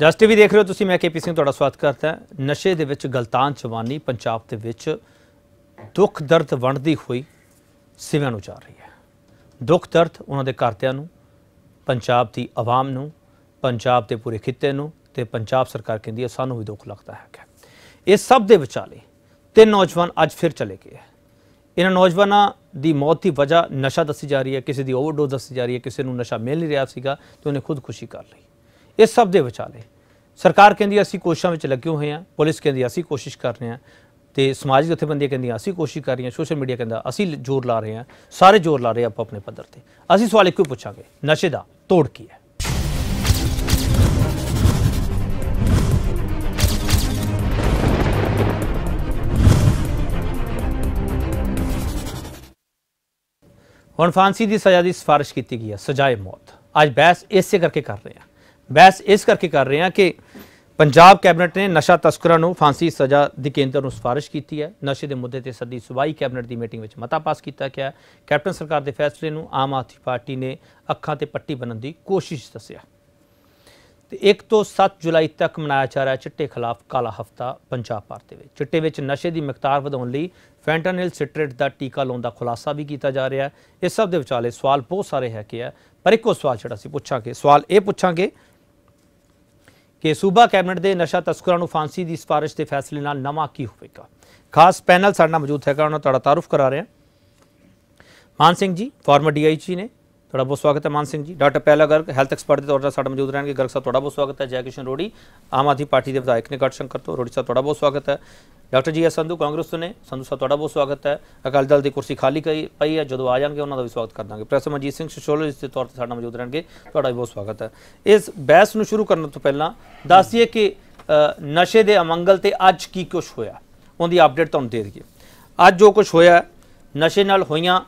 ਜਸ TV देख रहे हो ਤੁਸੀਂ, मैं KP ਸਿੰਘ ਤੁਹਾਡਾ ਸਵਾਗਤ ਕਰਦਾ। ਨਸ਼ੇ ਦੇ ਵਿੱਚ ਗਲਤਾਨ ਜਵਾਨੀ ਪੰਜਾਬ ਦੇ ਵਿੱਚ ਦੁੱਖ ਦਰਦ ਵੰਡਦੀ ਹੋਈ ਸਿਵਿਆਂ ਨੂੰ ਜਾ ਰਹੀ ਹੈ। ਦੁੱਖ ਦਰਦ ਉਹਨਾਂ ਦੇ ਘਰਦਿਆਂ ਨੂੰ, ਪੰਜਾਬ ਦੀ ਆਵਾਮ ਨੂੰ, ਪੰਜਾਬ ਦੇ ਪੂਰੇ ਖਿੱਤੇ ਨੂੰ ਤੇ ਪੰਜਾਬ ਸਰਕਾਰ ਕਹਿੰਦੀ ਹੈ ਸਾਨੂੰ ਵੀ ਦੁੱਖ ਲੱਗਦਾ ਹੈ। ਇਹ ਸਭ ਦੇ ਵਿਚਾਲੇ ਤਿੰਨ ਨੌਜਵਾਨ ਅੱਜ ਫਿਰ ਚਲੇ ਗਏ। ਇਹਨਾਂ ਨੌਜਵਾਨਾਂ ਦੀ ਮੌਤ ਦੀ ਵਜ੍ਹਾ ਨਸ਼ਾ ਦੱਸੀ ਜਾ ਰਹੀ ਹੈ, ਕਿਸੇ ਦੀ ਓਵਰਡੋਜ਼ ਦੱਸੀ ਜਾ ਰਹੀ ਹੈ, ਕਿਸੇ ਨੂੰ ਨਸ਼ਾ ਮਿਲ ਨਹੀਂ ਰਿਹਾ ਸੀਗਾ ਤੇ ਉਹਨੇ ਖੁਦਕੁਸ਼ੀ ਕਰ ਲਈ। ਇਹ ਸਭ ਦੇ ਵਿਚਾਲੇ ਸਰਕਾਰ ਕਹਿੰਦੀ ਅਸੀਂ ਕੋਸ਼ਿਸ਼ਾਂ ਵਿੱਚ ਲੱਗੇ ਹੋਏ ਹਾਂ, ਪੁਲਿਸ ਕਹਿੰਦੀ ਅਸੀਂ ਕੋਸ਼ਿਸ਼ ਕਰ ਰਹੇ ਹਾਂ ਤੇ ਸਮਾਜਿਕ ਜਥੇਬੰਦੀਆਂ ਕਹਿੰਦੀਆਂ ਅਸੀਂ ਕੋਸ਼ਿਸ਼ ਕਰ ਰਹੀਆਂ, ਸੋਸ਼ਲ ਮੀਡੀਆ ਕਹਿੰਦਾ ਅਸੀਂ ਜ਼ੋਰ ਲਾ ਰਹੇ ਹਾਂ, ਸਾਰੇ ਜ਼ੋਰ ਲਾ ਰਹੇ ਆਪਾਂ ਆਪਣੇ ਪੱਧਰ ਤੇ। ਅਸੀਂ ਸਵਾਲ ਇੱਕੋ ਹੀ ਪੁੱਛਾਂਗੇ, ਨਸ਼ੇ ਦਾ ਤੋੜ ਕੀ ਹੈ? ਹੁਣ फांसी की सज़ा की सिफारिश की गई है, सजाए मौत। आज बहस इसे करके कर रहे हैं, बहस इस करके कर रहे हैं कि पंजाब कैबिनेट ने नशा तस्करां नूं फांसी सज़ा दी केंद्र नूं सिफारिश की है। नशे के मुद्दे ते सदी सूबाई कैबिनेट की मीटिंग में मता पास किया गया। कैप्टन सरकार के फैसले नूं आम आदमी पार्टी ने अखां ते पट्टी बनने की कोशिश दस्सिया। 1 ਤੋਂ 7 ਜੁਲਾਈ तक मनाया जा रहा है चिट्टे खिलाफ काला हफ्ता। पंजाब भर के चिट्टे में नशे की मकदार वधाउण लई फैंटानिल सिट्रेट का टीका लाने का खुलासा भी किया जा रहा है। इस सब के विचाले सवाल बहुत सारे है कि है, पर एको सवाल जिहड़ा असीं पुछांगे, सवाल ये पुछांगे कि सूबा कैबिनेट के नशा तस्करां नूं फांसी की सिफारिश के फैसले नाल नवां की होवेगा। खास पैनल साडे नाल मौजूद है, उन्हां तुहाडा तारुफ करा रहे हैं। मान सिंह जी फॉर्मर DIG ने, थोड़ा बहुत स्वागत है मान सिंह जी। डॉक्टर पहला गर्ग हैल्थ एक्सपर्ट के तौर पर साथ मौजूद रहेंगे। गर्ग साहब थोड़ा बहुत स्वागत है। जय किशन रोडी आम आदमी पार्टी के विधायक ने गढ़शंकर तो, रोडी साहब थोड़ा बहुत स्वागत है। Doctor G S Sandhu Congress ने, संधु साहब थोड़ा बहुत स्वागत है। अकाली दल की कुर्सी खाली पई है, जो आ जाएंगे उन्होंने भी स्वागत कर देंगे। प्रोफेसर मनजीत सिंह सोशियोलॉजिस्ट के तौर पर साथ मौजूद रहेंगे, थोड़ा भी बहुत स्वागत है। इस बहस में शुरू करने तो पहला दस दिए कि नशे के अमंगल से अज की कुछ होया, उनकी अपडेट तुहानूं दे दईए। अज जो कुछ होया नशे नाल होईयां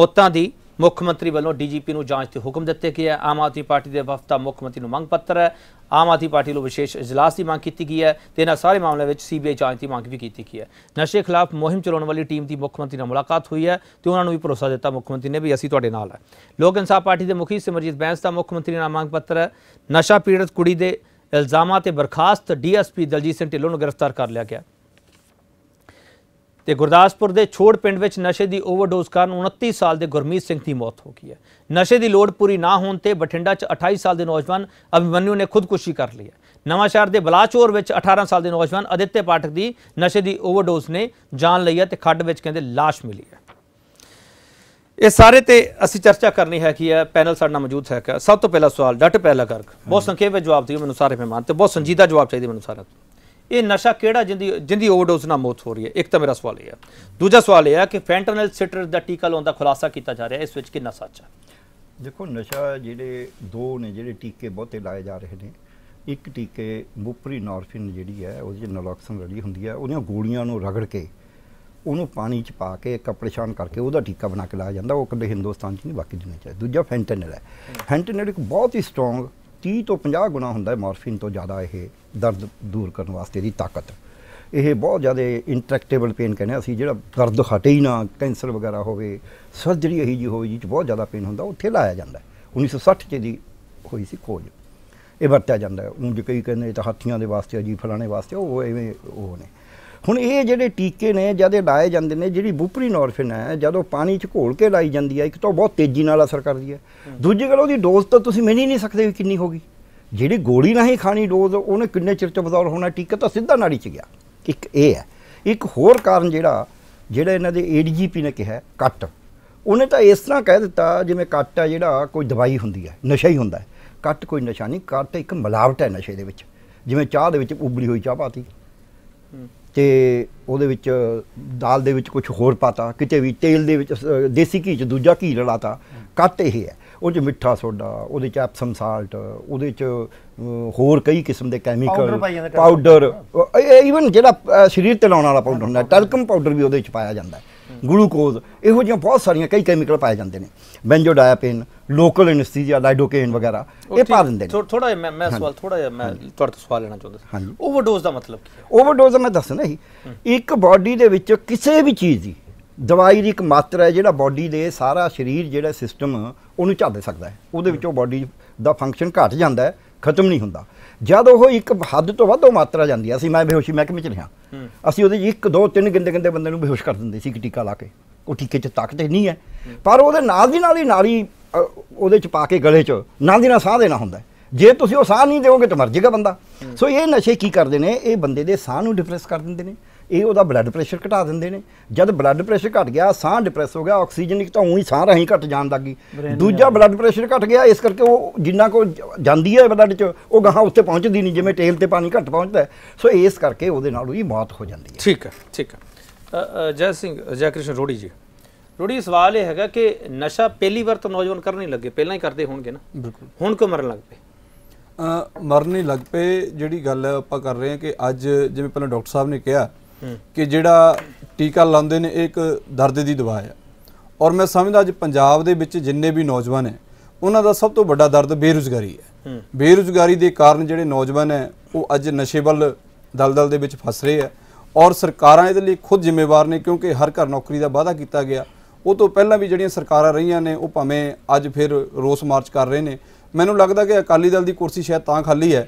मौतां दी मुख्यमंत्री वालों DGP को जांच के हुक्म दिए गए। आम आदमी पार्टी के वफद का मुख्यमंत्री मंग पत्र है। आम आदमी पार्टी को विशेष इजलास की मांग की गई है तो इन सारे मामलों में CBI जांच की मांग भी की गई है। नशे खिलाफ मुहिम चलाने वाली टीम की मुख्यमंत्री से मुलाकात हुई है तो उन्होंने भी भरोसा दिता, मुख्यमंत्री ने भी असीं तुहाडे नाल है। लोक इंसाफ पार्टी के मुखी सिमरजीत बैंस का मुख्यमंत्री नाल मांग पत्र है। नशा पीड़ित कुड़ी के इल्जामां ते बर्खास्त DSP दलजीत सिंह ढिल्लों को गिरफ्तार कर लिया गया। तो गुरदासपुर के छोड़ पिंड में नशे की ओवरडोज कारण 29 साल के गुरमीत सिंह की मौत हो गई है। नशे की लोड़ पूरी ना होने बठिंडा 28 साल के नौजवान अभिमन्यू ने खुदकुशी कर ली है। नवांशहर के बलाचौर 18 साल के नौजवान आदित्य पाठक की नशे की ओवरडोज ने जान ली है तो खड्ड में कहते लाश मिली है। ये सारे तो असी चर्चा करनी है कि है, पैनल साथ मौजूद है। सब तो पहला सवाल डॉक्टर पहला गर्ग, बहुत संक्षेप में जवाब दिए मैं सारे मेहमान, तो बहुत संजीदा जवाब चाहिए मैं सारा। ये नशा केड़ा जिंदी ओवरडोज नाल मौत हो रही है, एक तो मेरा सवाल यह है। दूजा सवाल यह है कि फैंटानिल सिट्रेट का टीका लाने का खुलासा किया जा रहा है, इस विच कितना सच है? देखो नशा जिहड़े दो ने जिहड़े टीके बहुते लाए जा रहे हैं, एक टीके मुपरी नॉरफिन जिहड़ी है उहदे च नलोक्सन रली हुंदी है, उहदियां गोलियां नूं रगड़ के उन्होंने पानी च पा के कपड़े छान करके वह टीका बना के लाया जाता। वो कदे हिंदुस्तान नहीं बाकी दुनिया चाहिए। दूजा फैंटानिल है, फैंटानिल एक बहुत ही स्ट्रोंग 30 ਤੋਂ 50 ਗੁਣਾ ਹੁੰਦਾ ਮੋਰਫਿਨ ਤੋਂ ਜ਼ਿਆਦਾ। ਇਹ ਦਰਦ ਦੂਰ ਕਰਨ ਵਾਸਤੇ ਦੀ ਤਾਕਤ, ਇਹ ਬਹੁਤ ਜ਼ਿਆਦਾ ਇੰਟਰੈਕਟੇਬਲ ਪੇਨ ਕਹਿੰਦੇ ਅਸੀਂ, ਜਿਹੜਾ ਦਰਦ ਹਟੇ ਹੀ ਨਾ, ਕੈਂਸਰ ਵਗੈਰਾ ਹੋਵੇ, ਸਰਜਰੀ ਇਹੀ ਜਿਹੀ ਹੋਵੇ ਜਿਹ 'ਚ ਬਹੁਤ ਜ਼ਿਆਦਾ ਪੇਨ ਹੁੰਦਾ, ਉੱਥੇ ਲਾਇਆ ਜਾਂਦਾ। 1960 'ਚ ਦੀ ਹੋਈ ਸੀ ਖੋਜ, ਇਹ ਵਰਤਿਆ ਜਾਂਦਾ। ਉਂਝ ਕਈ ਕਹਿੰਦੇ ਤਾਂ ਹਾਥੀਆਂ ਦੇ ਵਾਸਤੇ ਜੀ ਫਲਾਣੇ ਵਾਸਤੇ, ਉਹ ਐਵੇਂ ਉਹ ਨੇ। ਹੁਣ ਇਹ ਜਿਹੜੇ ਟੀਕੇ ਨੇ ਜਦ ਲਾਏ ਜਾਂਦੇ ਨੇ, ਜਿਹੜੀ ਬੁਪਰੀਨੋਰਫਿਨ ਹੈ ਜਦੋਂ ਪਾਣੀ 'ਚ ਘੋਲ ਕੇ ਲਾਈ ਜਾਂਦੀ ਹੈ, ਇੱਕ ਤਾਂ ਬਹੁਤ ਤੇਜ਼ੀ ਨਾਲ ਅਸਰ ਕਰਦੀ ਹੈ, ਦੂਜੀ ਗੱਲ ਉਹਦੀ ਡੋਜ਼ ਤਾਂ ਤੁਸੀਂ ਮੈਨ ਹੀ ਨਹੀਂ ਸਕਦੇ ਵੀ ਕਿੰਨੀ ਹੋਗੀ। ਜਿਹੜੀ ਗੋਲੀ ਨਾਲ ਹੀ ਖਾਣੀ ਡੋਜ਼, ਉਹਨੇ ਕਿੰਨੇ ਚਿਰ 'ਚ ਬਦੌਰ ਹੋਣਾ, ਟੀਕਾ ਤਾਂ ਸਿੱਧਾ ਨਾੜੀ 'ਚ ਗਿਆ। ਇੱਕ ਇਹ ਹੈ। ਇੱਕ ਹੋਰ ਕਾਰਨ ਜਿਹੜਾ ਇਹਨਾਂ ਦੇ ADGP ਨੇ ਕਿਹਾ ਕੱਟ, ਉਹਨੇ ਤਾਂ ਇਸ ਤਰ੍ਹਾਂ ਕਹਿ ਦਿੱਤਾ ਜਿਵੇਂ ਕੱਟ ਆ ਜਿਹੜਾ ਕੋਈ ਦਵਾਈ ਹੁੰਦੀ ਹੈ, ਨਸ਼ਾ ਹੀ ਹੁੰਦਾ। ਕੱਟ ਕੋਈ ਨਸ਼ਾ ਨਹੀਂ, ਕੱਟ ਇੱਕ ਮਿਲਾਵਟ ਹੈ ਨਸ਼ੇ ਦੇ ਵਿੱਚ। ਜਿਵੇਂ ਚਾਹ ਦੇ ਵਿੱਚ ਉਬਲੀ ਹੋਈ ਚਾਹ ਪਾਤੀ ਤੇ ਉਹਦੇ ਵਿੱਚ ਦਾਲ ਦੇ ਵਿੱਚ ਕੁਝ ਹੋਰ ਪਾਤਾ, ਕਿਤੇ ਵੀ ਤੇਲ ਦੇ ਵਿੱਚ ਦੇਸੀ ਘੀ 'ਚ ਦੂਜਾ ਘੀ ਰਲਾਤਾ, ਕੱਟ ਇਹ ਹੈ। ਉਹ 'ਚ ਮਿੱਠਾ ਸੋਡਾ, ਉਹਦੇ 'ਚ ਐਪਸਮ ਸਾਲਟ, ਉਹਦੇ 'ਚ ਹੋਰ ਕਈ ਕਿਸਮ ਦੇ ਕੈਮੀਕਲ ਪਾਊਡਰ, ਈਵਨ ਜਿਹੜਾ ਸਰੀਰ ਤੇ ਲਾਉਣ ਵਾਲਾ ਪਾਊਡਰ ਹੁੰਦਾ ਟੈਲਕਮ ਪਾਊਡਰ ਵੀ ਉਹਦੇ 'ਚ ਪਾਇਆ ਜਾਂਦਾ, ਗਲੂਕੋਜ਼, ਇਹੋ ਜਿਹੀਆਂ ਬਹੁਤ ਸਾਰੀਆਂ ਕਈ ਕੈਮੀਕਲ ਪਾਏ ਜਾਂਦੇ ਨੇ, ਬੈਂਜੋਡਾਇਆਪੇਨ, ਲੋਕਲ ਐਨਸਥੀਸੀਆ, ਲਾਈਡੋਕੇਨ ਵਗੈਰਾ ਇਹ ਪਾ ਦਿੰਦੇ ਨੇ। ਥੋੜਾ ਜਿਹਾ ਮੈਂ ਸਵਾਲ ਥੋੜਾ ਜਿਹਾ ਮੈਂ ਤੁਹਾਡੇ ਤੋਂ ਸਵਾਲ ਲੈਣਾ ਚਾਹੁੰਦਾ ਸੀ। ਹਾਂਜੀ, ਓਵਰਡੋਜ਼ ਦਾ ਮਤਲਬ ਕੀ ਹੈ? ਓਵਰਡੋਜ਼ ਮੈਂ ਦੱਸਣਾ ਹੀ, ਇੱਕ ਬਾਡੀ ਦੇ ਵਿੱਚ ਕਿਸੇ ਵੀ ਚੀਜ਼ ਦੀ, ਦਵਾਈ ਦੀ ਇੱਕ ਮਾਤਰ ਹੈ ਜਿਹੜਾ ਬਾਡੀ ਦੇ ਸਾਰਾ ਸਰੀਰ ਜਿਹੜਾ ਸਿਸਟਮ ਉਹਨੂੰ ਝੱਲ ਸਕਦਾ ਹੈ, ਉਹਦੇ ਵਿੱਚੋਂ ਬਾਡੀ ਦਾ ਫੰਕਸ਼ਨ ਘੱਟ ਜਾਂਦਾ ਹੈ ਖਤਮ नहीं ਹੁੰਦਾ। जब वह एक हद तो वो मात्रा जाती है, असं मैं बेहोशी महकमे च रहा असं वो एक दो तीन गिंदे गिंदे बंदे बेहोश कर देंगे सी टीका ला के। वो टीके ताकत नहीं है पर वो ही नाली वो पा के गले च ना सह देना होंगे। जे तुम वह सह नहीं दोगे तो मर जाएगा बंदा। सो ये नशे की करते हैं, ये बंदे के सह नूं डिप्रेस कर देंगे ने, ये वह ब्लड प्रेशर घटा देंगे ने। जब ब्लड प्रेशर घट गया सह डिप्रेस हो गया, ऑक्सीजन एक तो ऊँ ही सह राही घट जान लग गई, दूजा ब्लड प्रेशर घट गया इस करके वो जिन्ना को जाती है ब्लड च वो गाहां उत्ते पहुँचती नहीं, जिवें तेल ते पानी घट पहुँचता है। सो इस करके वो मौत हो जाती है। ठीक है, ठीक है। जय सिंह जय कृष्ण रोड़ी जी, रोड़ी सवाल यह है कि नशा पहली बार तो नौजवान करने नहीं लगे, पहला ही करते होंगे ना, बिल्कुल हुण क्यों मरन लग पे? मरन ही लग पे जिहड़ी गल आपां कर रहे हैं कि अज जिवें पहले डॉक्टर साहब ने कहा कि जिहड़ा टीका लाउंदे ने एक दर्द दी दवा है, और मैं समझदा अज पंजाब दे विच जिन्ने भी नौजवान है उन्हां दा सब तो वड्डा दर्द बेरोज़गारी है। बेरोज़गारी दे कारण जिहड़े नौजवान है वो अज नशे वल दलदल दे विच फस रहे हैं, और सरकारां इहदे लई खुद जिम्मेवार ने क्योंकि हर घर नौकरी दा वादा किया गया। वो तो पहला भी जिहड़ियां सरकारां रहीआं ने वो भावें अज फिर रोस मार्च कर रहे हैं। मैनूं लगदा कि अकाली दल की कुर्सी शायद तां खाली है,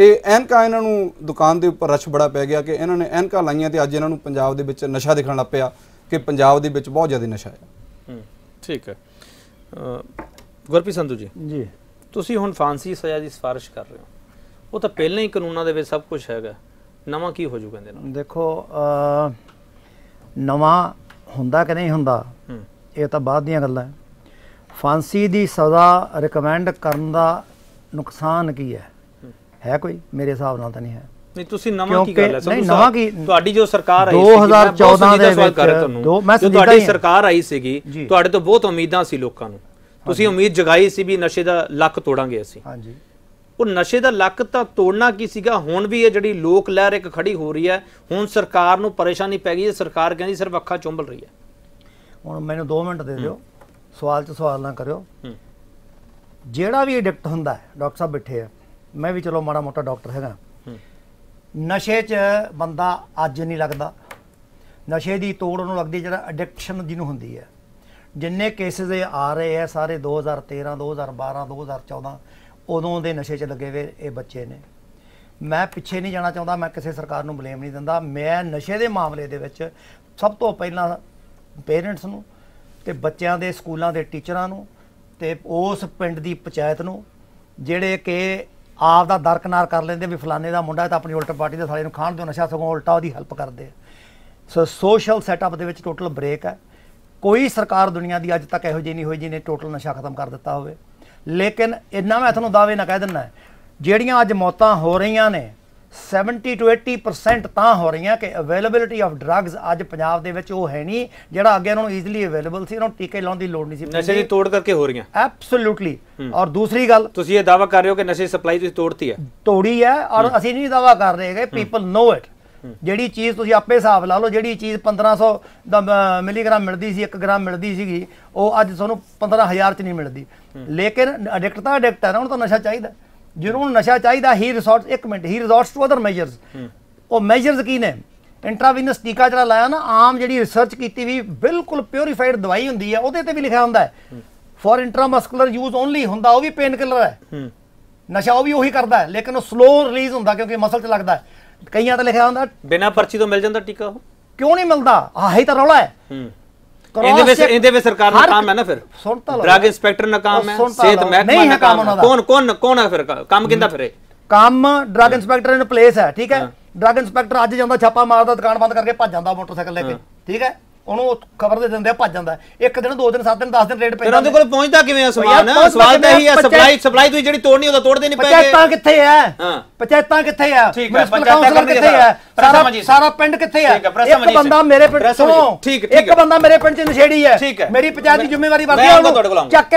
ये एनका इन्हों दुकान के उपर रश बड़ा पै गया कि इन्होंने एनका लाइयां, तो अज इन्हों पंजाब दे विच नशा दिखण लग पिया कि पंजाब दे विच बहुत ज़्यादा नशा है। ठीक है। गुरप्रीत संधू जी जी, तुसीं हुण फांसी सज़ा की सिफारिश कर रहे हो, वो तो पहले ही कानूनां दे विच सब कुछ हैगा, नवां की हो जूगा इहदे नाल? देखो नवां हुंदा कि नहीं हुंदा ਇਹ ਤਾਂ ਬਾਅਦ ਦੀਆਂ ਗੱਲਾਂ ਹੈ। ਫਾਂਸੀ ਦੀ ਸਜ਼ਾ ਰਿਕਮੈਂਡ ਕਰਨ ਦਾ ਨੁਕਸਾਨ ਕੀ ਹੈ? ਹੈ ਕੋਈ? ਮੇਰੇ ਹਿਸਾਬ ਨਾਲ ਤਾਂ ਨਹੀਂ ਹੈ। ਨਹੀਂ, ਤੁਸੀਂ ਨਵਾਂ ਕੀ ਗੱਲ ਹੈ? ਨਹੀਂ ਨਵਾਂ ਕੀ, ਤੁਹਾਡੀ ਜੋ ਸਰਕਾਰ ਆਈ 2014 ਦੇ ਵਿੱਚ ਜੋ ਤੁਹਾਡੀ ਸਰਕਾਰ ਆਈ ਸੀਗੀ ਤੁਹਾਡੇ ਤੋਂ ਬਹੁਤ ਉਮੀਦਾਂ ਸੀ ਲੋਕਾਂ ਨੂੰ, ਤੁਸੀਂ ਉਮੀਦ ਜਗਾਈ ਸੀ ਵੀ ਨਸ਼ੇ ਦਾ ਲੱਕ ਤੋੜਾਂਗੇ ਅਸੀਂ। ਹਾਂਜੀ, ਉਹ ਨਸ਼ੇ ਦਾ ਲੱਕ ਤਾਂ ਤੋੜਨਾ ਕੀ ਸੀਗਾ? ਹੁਣ ਵੀ ਇਹ ਜਿਹੜੀ ਲੋਕ ਲਹਿਰ ਇੱਕ ਖੜੀ ਹੋ ਰਹੀ ਹੈ, ਹੁਣ ਸਰਕਾਰ ਨੂੰ ਪਰੇਸ਼ਾਨੀ ਪੈ ਗਈ ਹੈ, ਸਰਕਾਰ ਕਹਿੰਦੀ ਸਿਰਫ ਅੱਖਾਂ ਚੁੰਬਲ ਰਹੀ ਹੈ। ਹੁਣ ਮੈਨੂੰ 2 ਮਿੰਟ ਦੇ ਦਿਓ, ਸਵਾਲ 'ਚ ਸਵਾਲ ਨਾ ਕਰਿਓ। ਜਿਹੜਾ ਵੀ ਐਡਿਕਟ ਹੁੰਦਾ ਹੈ, ਡਾਕਟਰ ਸਾਹਿਬ ਬੈਠੇ ਆ, ਮੈਂ ਵੀ ਚਲੋ ਮਾੜਾ ਮੋਟਾ ਡਾਕਟਰ ਹੈਗਾ, ਨਸ਼ੇ 'ਚ ਬੰਦਾ ਅੱਜ ਨਹੀਂ ਲੱਗਦਾ, ਨਸ਼ੇ ਦੀ ਤੋੜ ਉਹਨੂੰ ਲੱਗਦੀ ਜਿਹੜਾ ਐਡਿਕਸ਼ਨ ਜਿਹਨੂੰ ਹੁੰਦੀ ਹੈ। ਜਿੰਨੇ ਕੇਸਿਸ ਇਹ ਆ ਰਹੇ ਆ ਸਾਰੇ 2013 2012 2014 ਉਦੋਂ ਦੇ ਨਸ਼ੇ 'ਚ ਲੱਗੇ ਹੋਏ ਇਹ ਬੱਚੇ ਨੇ। ਮੈਂ ਪਿੱਛੇ ਨਹੀਂ ਜਾਣਾ ਚਾਹੁੰਦਾ, ਮੈਂ ਕਿਸੇ ਸਰਕਾਰ ਨੂੰ ਬਲੇਮ ਨਹੀਂ ਦਿੰਦਾ। ਮੈਂ ਨਸ਼ੇ ਦੇ ਮਾਮਲੇ ਦੇ ਵਿੱਚ ਸਭ ਤੋਂ ਪਹਿਲਾਂ पेरेंट्स नूं ते बच्चों के स्कूलों के टीचरों नूं ते उस पिंड की पंचायत नूं जिहड़े कि आप दा दरकनार कर लेंदे भी फलाने का मुंडा तो अपनी उल्ट पार्टी के सारे खाण दो नशा, सगों उल्टा उहदी हैल्प करदे। सो सोशल सैटअप दे विच टोटल ब्रेक है। कोई सरकार दुनिया की अज तक इहो जी नहीं होई जिहने टोटल नशा खत्म कर दिता होवे। लेकिन इन्ना मैं तुहानूं दावे ना कह दिंदा जिहड़ियां अज मौतां हो रहीआं ने 70 to 80% ਤਾਂ ਹੋ ਰਹੀਆਂ ਕਿ ਅਵੇਲੇਬਿਲਿਟੀ ਆਫ ਡਰੱਗਸ ਅੱਜ ਪੰਜਾਬ ਦੇ ਵਿੱਚ ਉਹ ਹੈ ਨਹੀਂ ਜਿਹੜਾ ਅੱਗੇ ਉਹਨਾਂ ਨੂੰ ਈਜ਼ੀਲੀ ਅਵੇਲੇਬਲ ਸੀ। ਉਹਨਾਂ ਨੂੰ ਟੀਕੇ ਲਾਉਣ ਦੀ ਲੋੜ ਨਹੀਂ ਸੀ, ਨਸ਼ੇ ਦੀ ਤੋੜ ਕਰਕੇ ਹੋ ਰਹੀਆਂ। ਐਬਸੋਲੂਟਲੀ। ਔਰ ਦੂਸਰੀ ਗੱਲ, ਤੁਸੀਂ ਇਹ ਦਾਵਾ ਕਰ ਰਹੇ ਹੋ ਕਿ ਨਸ਼ੇ ਸਪਲਾਈ ਤੁਸੀਂ ਤੋੜਤੀ ਹੈ, ਤੋੜੀ ਹੈ, ਔਰ ਅਸੀਂ ਨਹੀਂ ਦਾਵਾ ਕਰ ਰਹੇ ਕਿ ਪੀਪਲ ਨੋ ਇਟ। ਜਿਹੜੀ ਚੀਜ਼ ਤੁਸੀਂ ਆਪੇ ਹਿਸਾਬ ਲਾ ਲਓ, ਜਿਹੜੀ ਚੀਜ਼ 1500 ਦਾ ਮਿਲੀਗ੍ਰਾਮ ਮਿਲਦੀ ਸੀ 1 ਗ੍ਰਾਮ ਮਿਲਦੀ ਸੀਗੀ ਉਹ ਅੱਜ ਤੁਹਾਨੂੰ 15000 ਚ ਨਹੀਂ ਮਿਲਦੀ। ਲੇਕਿਨ ਐਡਿਕਟ ਤਾਂ ਐਡਿਕਟ ਹੈ ਨਾ, ਉਹਨੂੰ ਤਾਂ ਨਸ਼ਾ ਚਾਹੀਦਾ। जिन्होंने नशा चाहिए ही रिसोर्ट, एक minute, he resorts to other measures. वो मेजर्स की ने? इंट्रावीनस टीका जरा लाया ना, आम जी रिसर्च की भी बिल्कुल प्योरीफाइड दवाई होंगी है, वो भी लिखा होंगे फॉर इंट्रामस्कुलर यूज ओनली होंगे, वह भी पेन किलर है। नशा वह भी उ करता है लेकिन वो स्लो रिलीज होंगे क्योंकि मसल च लगता है। कई तो लिखा होंगे बिना पर्ची तो मिल जाता टीका, क्यों नहीं मिलता? आही तो रौला है। छापा मारदा, दुकान बंद करके भज जांदा मोटरसाइकिल लेके, ठीक है, ओनू खबर दे दिंदे भज जांदा। एक दिन 2 दिन 7 दिन 10 दिन रेड पे ओनू कोल पहुंचदा किवें आ समान? सवाल तां इही आ, सप्लाई तुसीं जिहड़ी तोड़नी होंदा तोड़दे नहीं पए। पंचायतां कित्थे आ? पंचायतां कित्थे आ? म्युनिसिपल काउंसिल कित्थे आ? सारा पिंड कित्थे है? एक बंदा मेरे पिंड च नशेड़ी है, मेरी पंचायत की जिम्मेवारी चक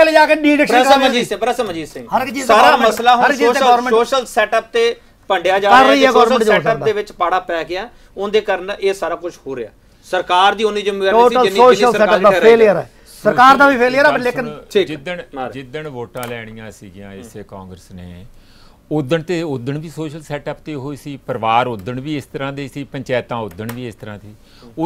के ले जाके सरकार का भी फेलियर है। लेकिन जिदन वोटां लैणियां सीगियां इसे कांग्रेस ने उदण तो उदण भी सोशल सैटअप तो यही सी, परिवार उदण भी इस तरह के सी, पंचायतां उदण भी इस तरह थी।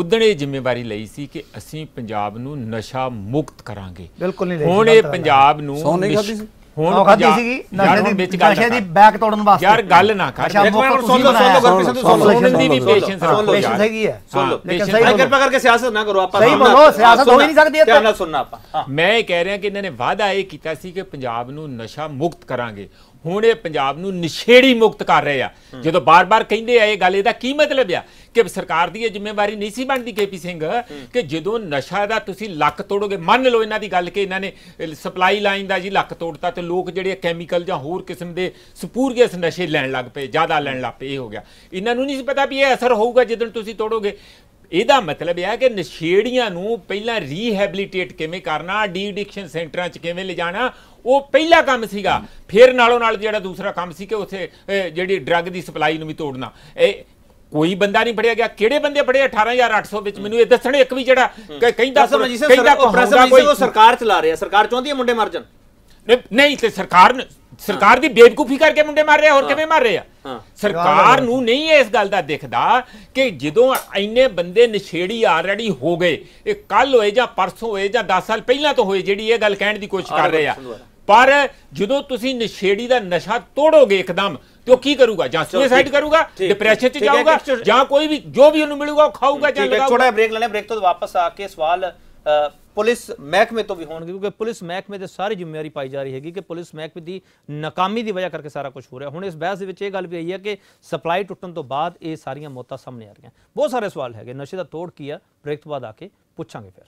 उदण ये जिम्मेवारी लई सी कि असीं पंजाब नू नशा मुक्त करांगे। बिल्कुल नहीं, हुण ये पंजाब नू मैं कह रहा कि इन्होंने वादा यह किया सी कि पंजाब नूं नशा मुक्त करांगे, हुण ये पंजाब नूं नशेड़ी मुक्त कर रहे हैं। जो बार बार कहिंदे आ इह गल, इहदा की मतलब आ कि सरकार की यह जिम्मेवारी नहीं सी बनती के पी सिंह कि जो नशा का तुसीं लक तोड़ोगे। मान लो इन्हां दी गल कि इन्हां ने सप्लाई लाइन का जी लक तोड़ता तो लोग जिहड़े कैमिकल जां होर किस्म के स्पूरगियस नशे लैण लग पे, ज़्यादा लैण लग पे, ये हो गया। इन्हां नूं नहीं पता भी ये असर होगा जिदन तुसीं तोड़ोगे। ਇਹਦਾ मतलब है कि नशेड़ियां नूं पहला रीहैबिलिटेट किवें करना, डी एडिक्शन सेंटरां च किवें लिजाना, वो पहला काम सीगा। फिर नालों नाल जिहड़ा दूसरा काम सी कि उत्थे जिहड़ी ड्रग की सप्लाई नूं भी तोड़ना। कोई बंदा नहीं फड़िया गया, किहड़े बंदे फड़े 18,800 ਵਿੱਚ? ਮੈਨੂੰ ਇਹ ਦੱਸਣੇ ਇੱਕ ਵੀ ਜਿਹੜਾ ਕਹਿੰਦਾ ਉਹ सरकार चला रही है, सरकार ਚਾਹੁੰਦੀ है मुंडे मर जाण। नहीं तो सरकार दी बेवकूफी करके मुंडे मार रहे, और किवें मार रहे आ? सरकार नूं नहीं इस गल दा दिखदा कि जदों इन्ने बंदे नशेड़ी आलरेडी हो गए, कल होए जां परसों होए जां 10 साल पहलां तो होए, जिहड़ी इह गल कहण दी कोशिश कर रहे आ। पर जदों तुसीं नशेड़ी दा नशा तोड़ोगे एकदम तो की करूगा? जां सुसाइड करूगा, डिप्रेशन च जाऊगा, जां कोई भी जो भी उहनूं मिलूगा खाऊगा जां लगाऊगा। थोड़ा ब्रेक ले लें, ब्रेक तो वापस आके सवाल पुलिस महकमे तो भी होंगे, क्योंकि पुलिस महकमे से सारी जिम्मेवारी पाई जा रही हैगी कि पुलिस महकमे की नाकामी की वजह करके सारा कुछ हो रहा। हुण इस बहस ये गल भी आई है कि सप्लाई टुटन तो बाद ये सारिया मौतां सामने आ रही। बहुत सारे सवाल है, नशे का तोड़ की है, ब्रेक तो बाद आके पूछांगे। फिर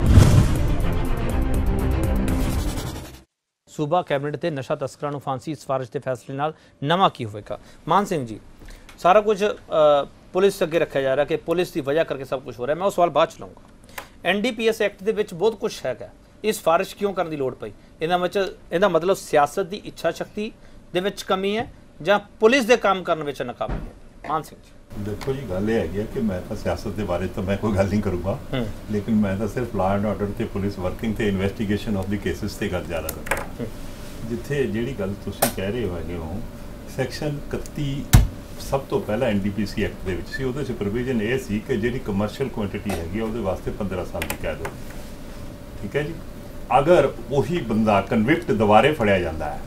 सूबा कैबिनेट के नशा तस्करां नूं फांसी सिफारिश के फैसले नाल नवा की होएगा? मान सिंह जी, सारा कुछ पुलिस अगे रखा जा रहा कि पुलिस की वजह करके सब कुछ हो रहा है, मैं उस सवाल बाद च लूँगा। NDPS एक्ट दे विच बहुत कुछ हैगा, इस सिफारिश क्यों करने की लोड़ पई? इहदा मतलब सियासत की इच्छा शक्ति दे विच कमी है जां पुलिस दे काम करने विच नाकामी है? मान सिंह जी, देखो जी गल यह है कि मैं तो सियासत के बारे तो मैं कोई गल नहीं करूँगा, लेकिन मैं तो सिर्फ लॉ एंड ऑर्डर ते पुलिस वर्किंग ते इन्वेस्टिगेशन ऑफ द केसेस ते गल ज़्यादा करदा। जिथे जिहड़ी गल तुसीं कह रहे हो सैक्शन 31 सब तो पहला NDPC एक्ट दे विच सी, उहदे च प्रोविजन ये सी कि जिहड़ी कमर्शियल क्वांटिटी हैगी उहदे वास्ते 15 साल की कैद होगी। ठीक है जी, अगर वही बंदा कन्विक्ट दोबारे फड़िया जाता है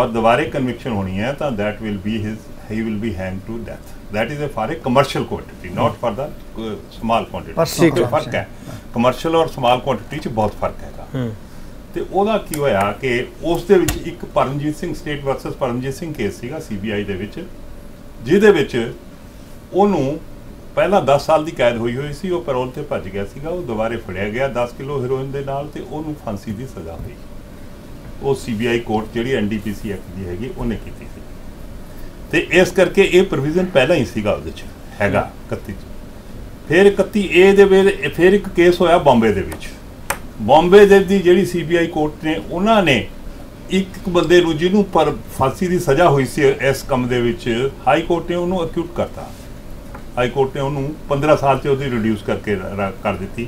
और दोबारे कन्विक्शन होनी है तो that will be his, he will be hang to death. That is a for a commercial quantity, not for the small quantity. फर्क है कमर्शियल और स्मॉल क्वांटिटी च बहुत फर्क है। तो वह की होया कि उस दे विच एक Paramjit Singh state versus Paramjit Singh case सीगा CBI दे विच, जिहदे विच उहनूं पहला 10 साल की कैद हुई हुई सी, वो पैरोल ते भज गया सीगा, वो दोबारे फड़िया गया 10 किलो हीरोइन दे नाल ते उहनूं फांसी की सज़ा हुई। वो CBI कोर्ट जिहड़ी NDPC एक्ट दी हैगी उहने कीती सी, ते इस करके ये प्रोविजन पहला ही सीगा उहदे च हैगा 31। फिर 31A दे विच फिर एक केस होया बॉम्बे दे विच, बॉम्बे दे दी जिहड़ी CBI कोर्ट ने उन्होंने एक बंदे नूं जिन्हों पर फांसी की सज़ा हुई सी इस काम दे विच हाई कोर्ट ने उन्होंने अक्यूट करता। हाई कोर्ट ने उन्होंने 15 साल से उहदी रिड्यूस करके कर दी।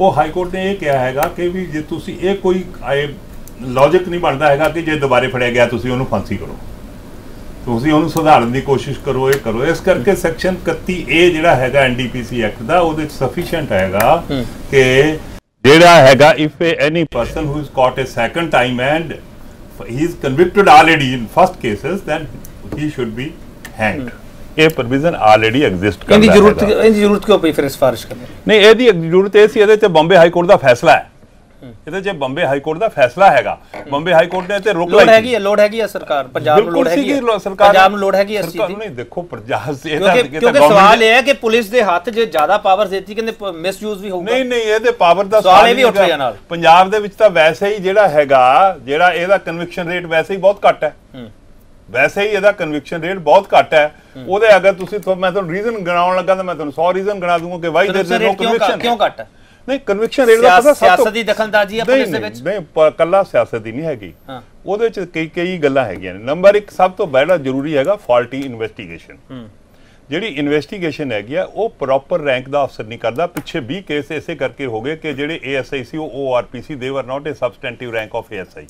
वो हाई कोर्ट ने यह कहा हैगा कि भी जे तुसी ये कोई लॉजिक नहीं बनता हैगा कि जे दोबारे फड़िया गया तुसी उन्होंने फांसी करो, तुसी उन्होंने सुधारन की कोशिश करो, ये करो। इस करके सैक्शन 31A जिहड़ा हैगा NDPC एक्ट दा उहदे च सफिशिएंट हैगा कि जिहड़ा हैगा if any person who is caught a second time and he is convicted already in first cases then he should be hanged। ये provision already exist करता है। इनकी जरूरत क्यों पई फिर सिफारिश करनी? नहीं, ਇਹਦੀ ਜ਼ਰੂਰਤ ਇਹ ਸੀ ਇਹਦੇ ਤੇ ਬੰਬੇ ਹਾਈ ਕੋਰਟ ਦਾ ਫੈਸਲਾ ਹੈ। ਇਹਦੇ ਜੇ ਬੰਬੇ ਹਾਈ ਕੋਰਟ ਦਾ ਫੈਸਲਾ ਹੈਗਾ, ਬੰਬੇ ਹਾਈ ਕੋਰਟ ਨੇ ਤੇ ਰੋਕ ਲਾਈ। ਲੋੜ ਹੈਗੀ ਆ ਸਰਕਾਰ ਪੰਜਾਬ ਨੂੰ, ਲੋੜ ਹੈਗੀ ਆ ਪੰਜਾਬ ਨੂੰ, ਲੋੜ ਹੈਗੀ ਆ ਅਸੀਂ ਦੀ। ਨਹੀਂ ਦੇਖੋ ਪੰਜਾਬ ਸੇ ਇਹਦਾ ਕਿਉਂਕਿ ਸਵਾਲ ਇਹ ਹੈ ਕਿ ਪੁਲਿਸ ਦੇ ਹੱਥ ਜੇ ਜ਼ਿਆਦਾ ਪਾਵਰ ਦਿੱਤੀ ਕਹਿੰਦੇ ਮਿਸਯੂਜ਼ ਵੀ ਹੋਊਗਾ। ਨਹੀਂ ਇਹਦੇ ਪਾਵਰ ਦਾ ਸਵਾਲ ਇਹ ਵੀ ਉੱਠ ਗਿਆ ਨਾਲ। ਪੰਜਾਬ ਦੇ ਵਿੱਚ ਤਾਂ ਵੈਸੇ ਹੀ ਜਿਹੜਾ ਹੈਗਾ ਜਿਹੜਾ ਇਹਦਾ ਕਨਵਿਕਸ਼ਨ ਰੇਟ ਵੈਸੇ ਹੀ बहुत ਘੱਟ ਹੈ, वैसे ही ਇਹਦਾ ਕਨਵਿਕਸ਼ਨ ਰੇਟ बहुत ਘੱਟ ਹੈ। ਉਹਦੇ ਅਗਰ ਤੁਸੀਂ ਮੈਂ ਤੁਹਾਨੂੰ ਰੀਜ਼ਨ ਗਿਣਾਉਣ ਲੱਗਾ ਤਾਂ ਮੈਂ ਤੁਹਾਨੂੰ 100 ਰੀਜ਼ਨ ਗਿਣਾ ਦੂੰਗਾ ਕਿ ਵਾਈ ਦੇ ਨੋ ਕਨਵਿਕਸ਼ਨ ਕਿਉਂ ਘੱਟ ਹੈ। ਨਹੀਂ ਕਨਵਿਕਸ਼ਨ ਰੇਟ ਦਾ ਪਤਾ ਸਿਆਸਤ ਦੀ ਦਖਲਅੰਦਾਜ਼ੀ ਆ ਪੁਲਿਸ ਦੇ ਵਿੱਚ? ਨਹੀਂ, ਕੱਲਾ ਸਿਆਸਤ ਹੀ ਨਹੀਂ ਹੈਗੀ, ਉਹਦੇ ਵਿੱਚ ਕਈ ਗੱਲਾਂ ਹੈਗੀਆਂ ਨੇ। ਨੰਬਰ 1 ਸਭ ਤੋਂ ਬੜਾ ਜ਼ਰੂਰੀ ਹੈਗਾ ਫਾਲਟੀ ਇਨਵੈਸਟੀਗੇਸ਼ਨ। ਜਿਹੜੀ ਇਨਵੈਸਟੀਗੇਸ਼ਨ ਹੈਗੀ ਆ ਉਹ ਪ੍ਰੋਪਰ ਰੈਂਕ ਦਾ ਅਫਸਰ ਨਹੀਂ ਕਰਦਾ। ਪਿੱਛੇ 20 ਕੇਸ ਐਸੇ ਕਰਕੇ ਹੋ ਗਏ ਕਿ ਜਿਹੜੇ ASI ਸੀ ਉਹ ORPC ਦੇ were not a substantive rank of ASI।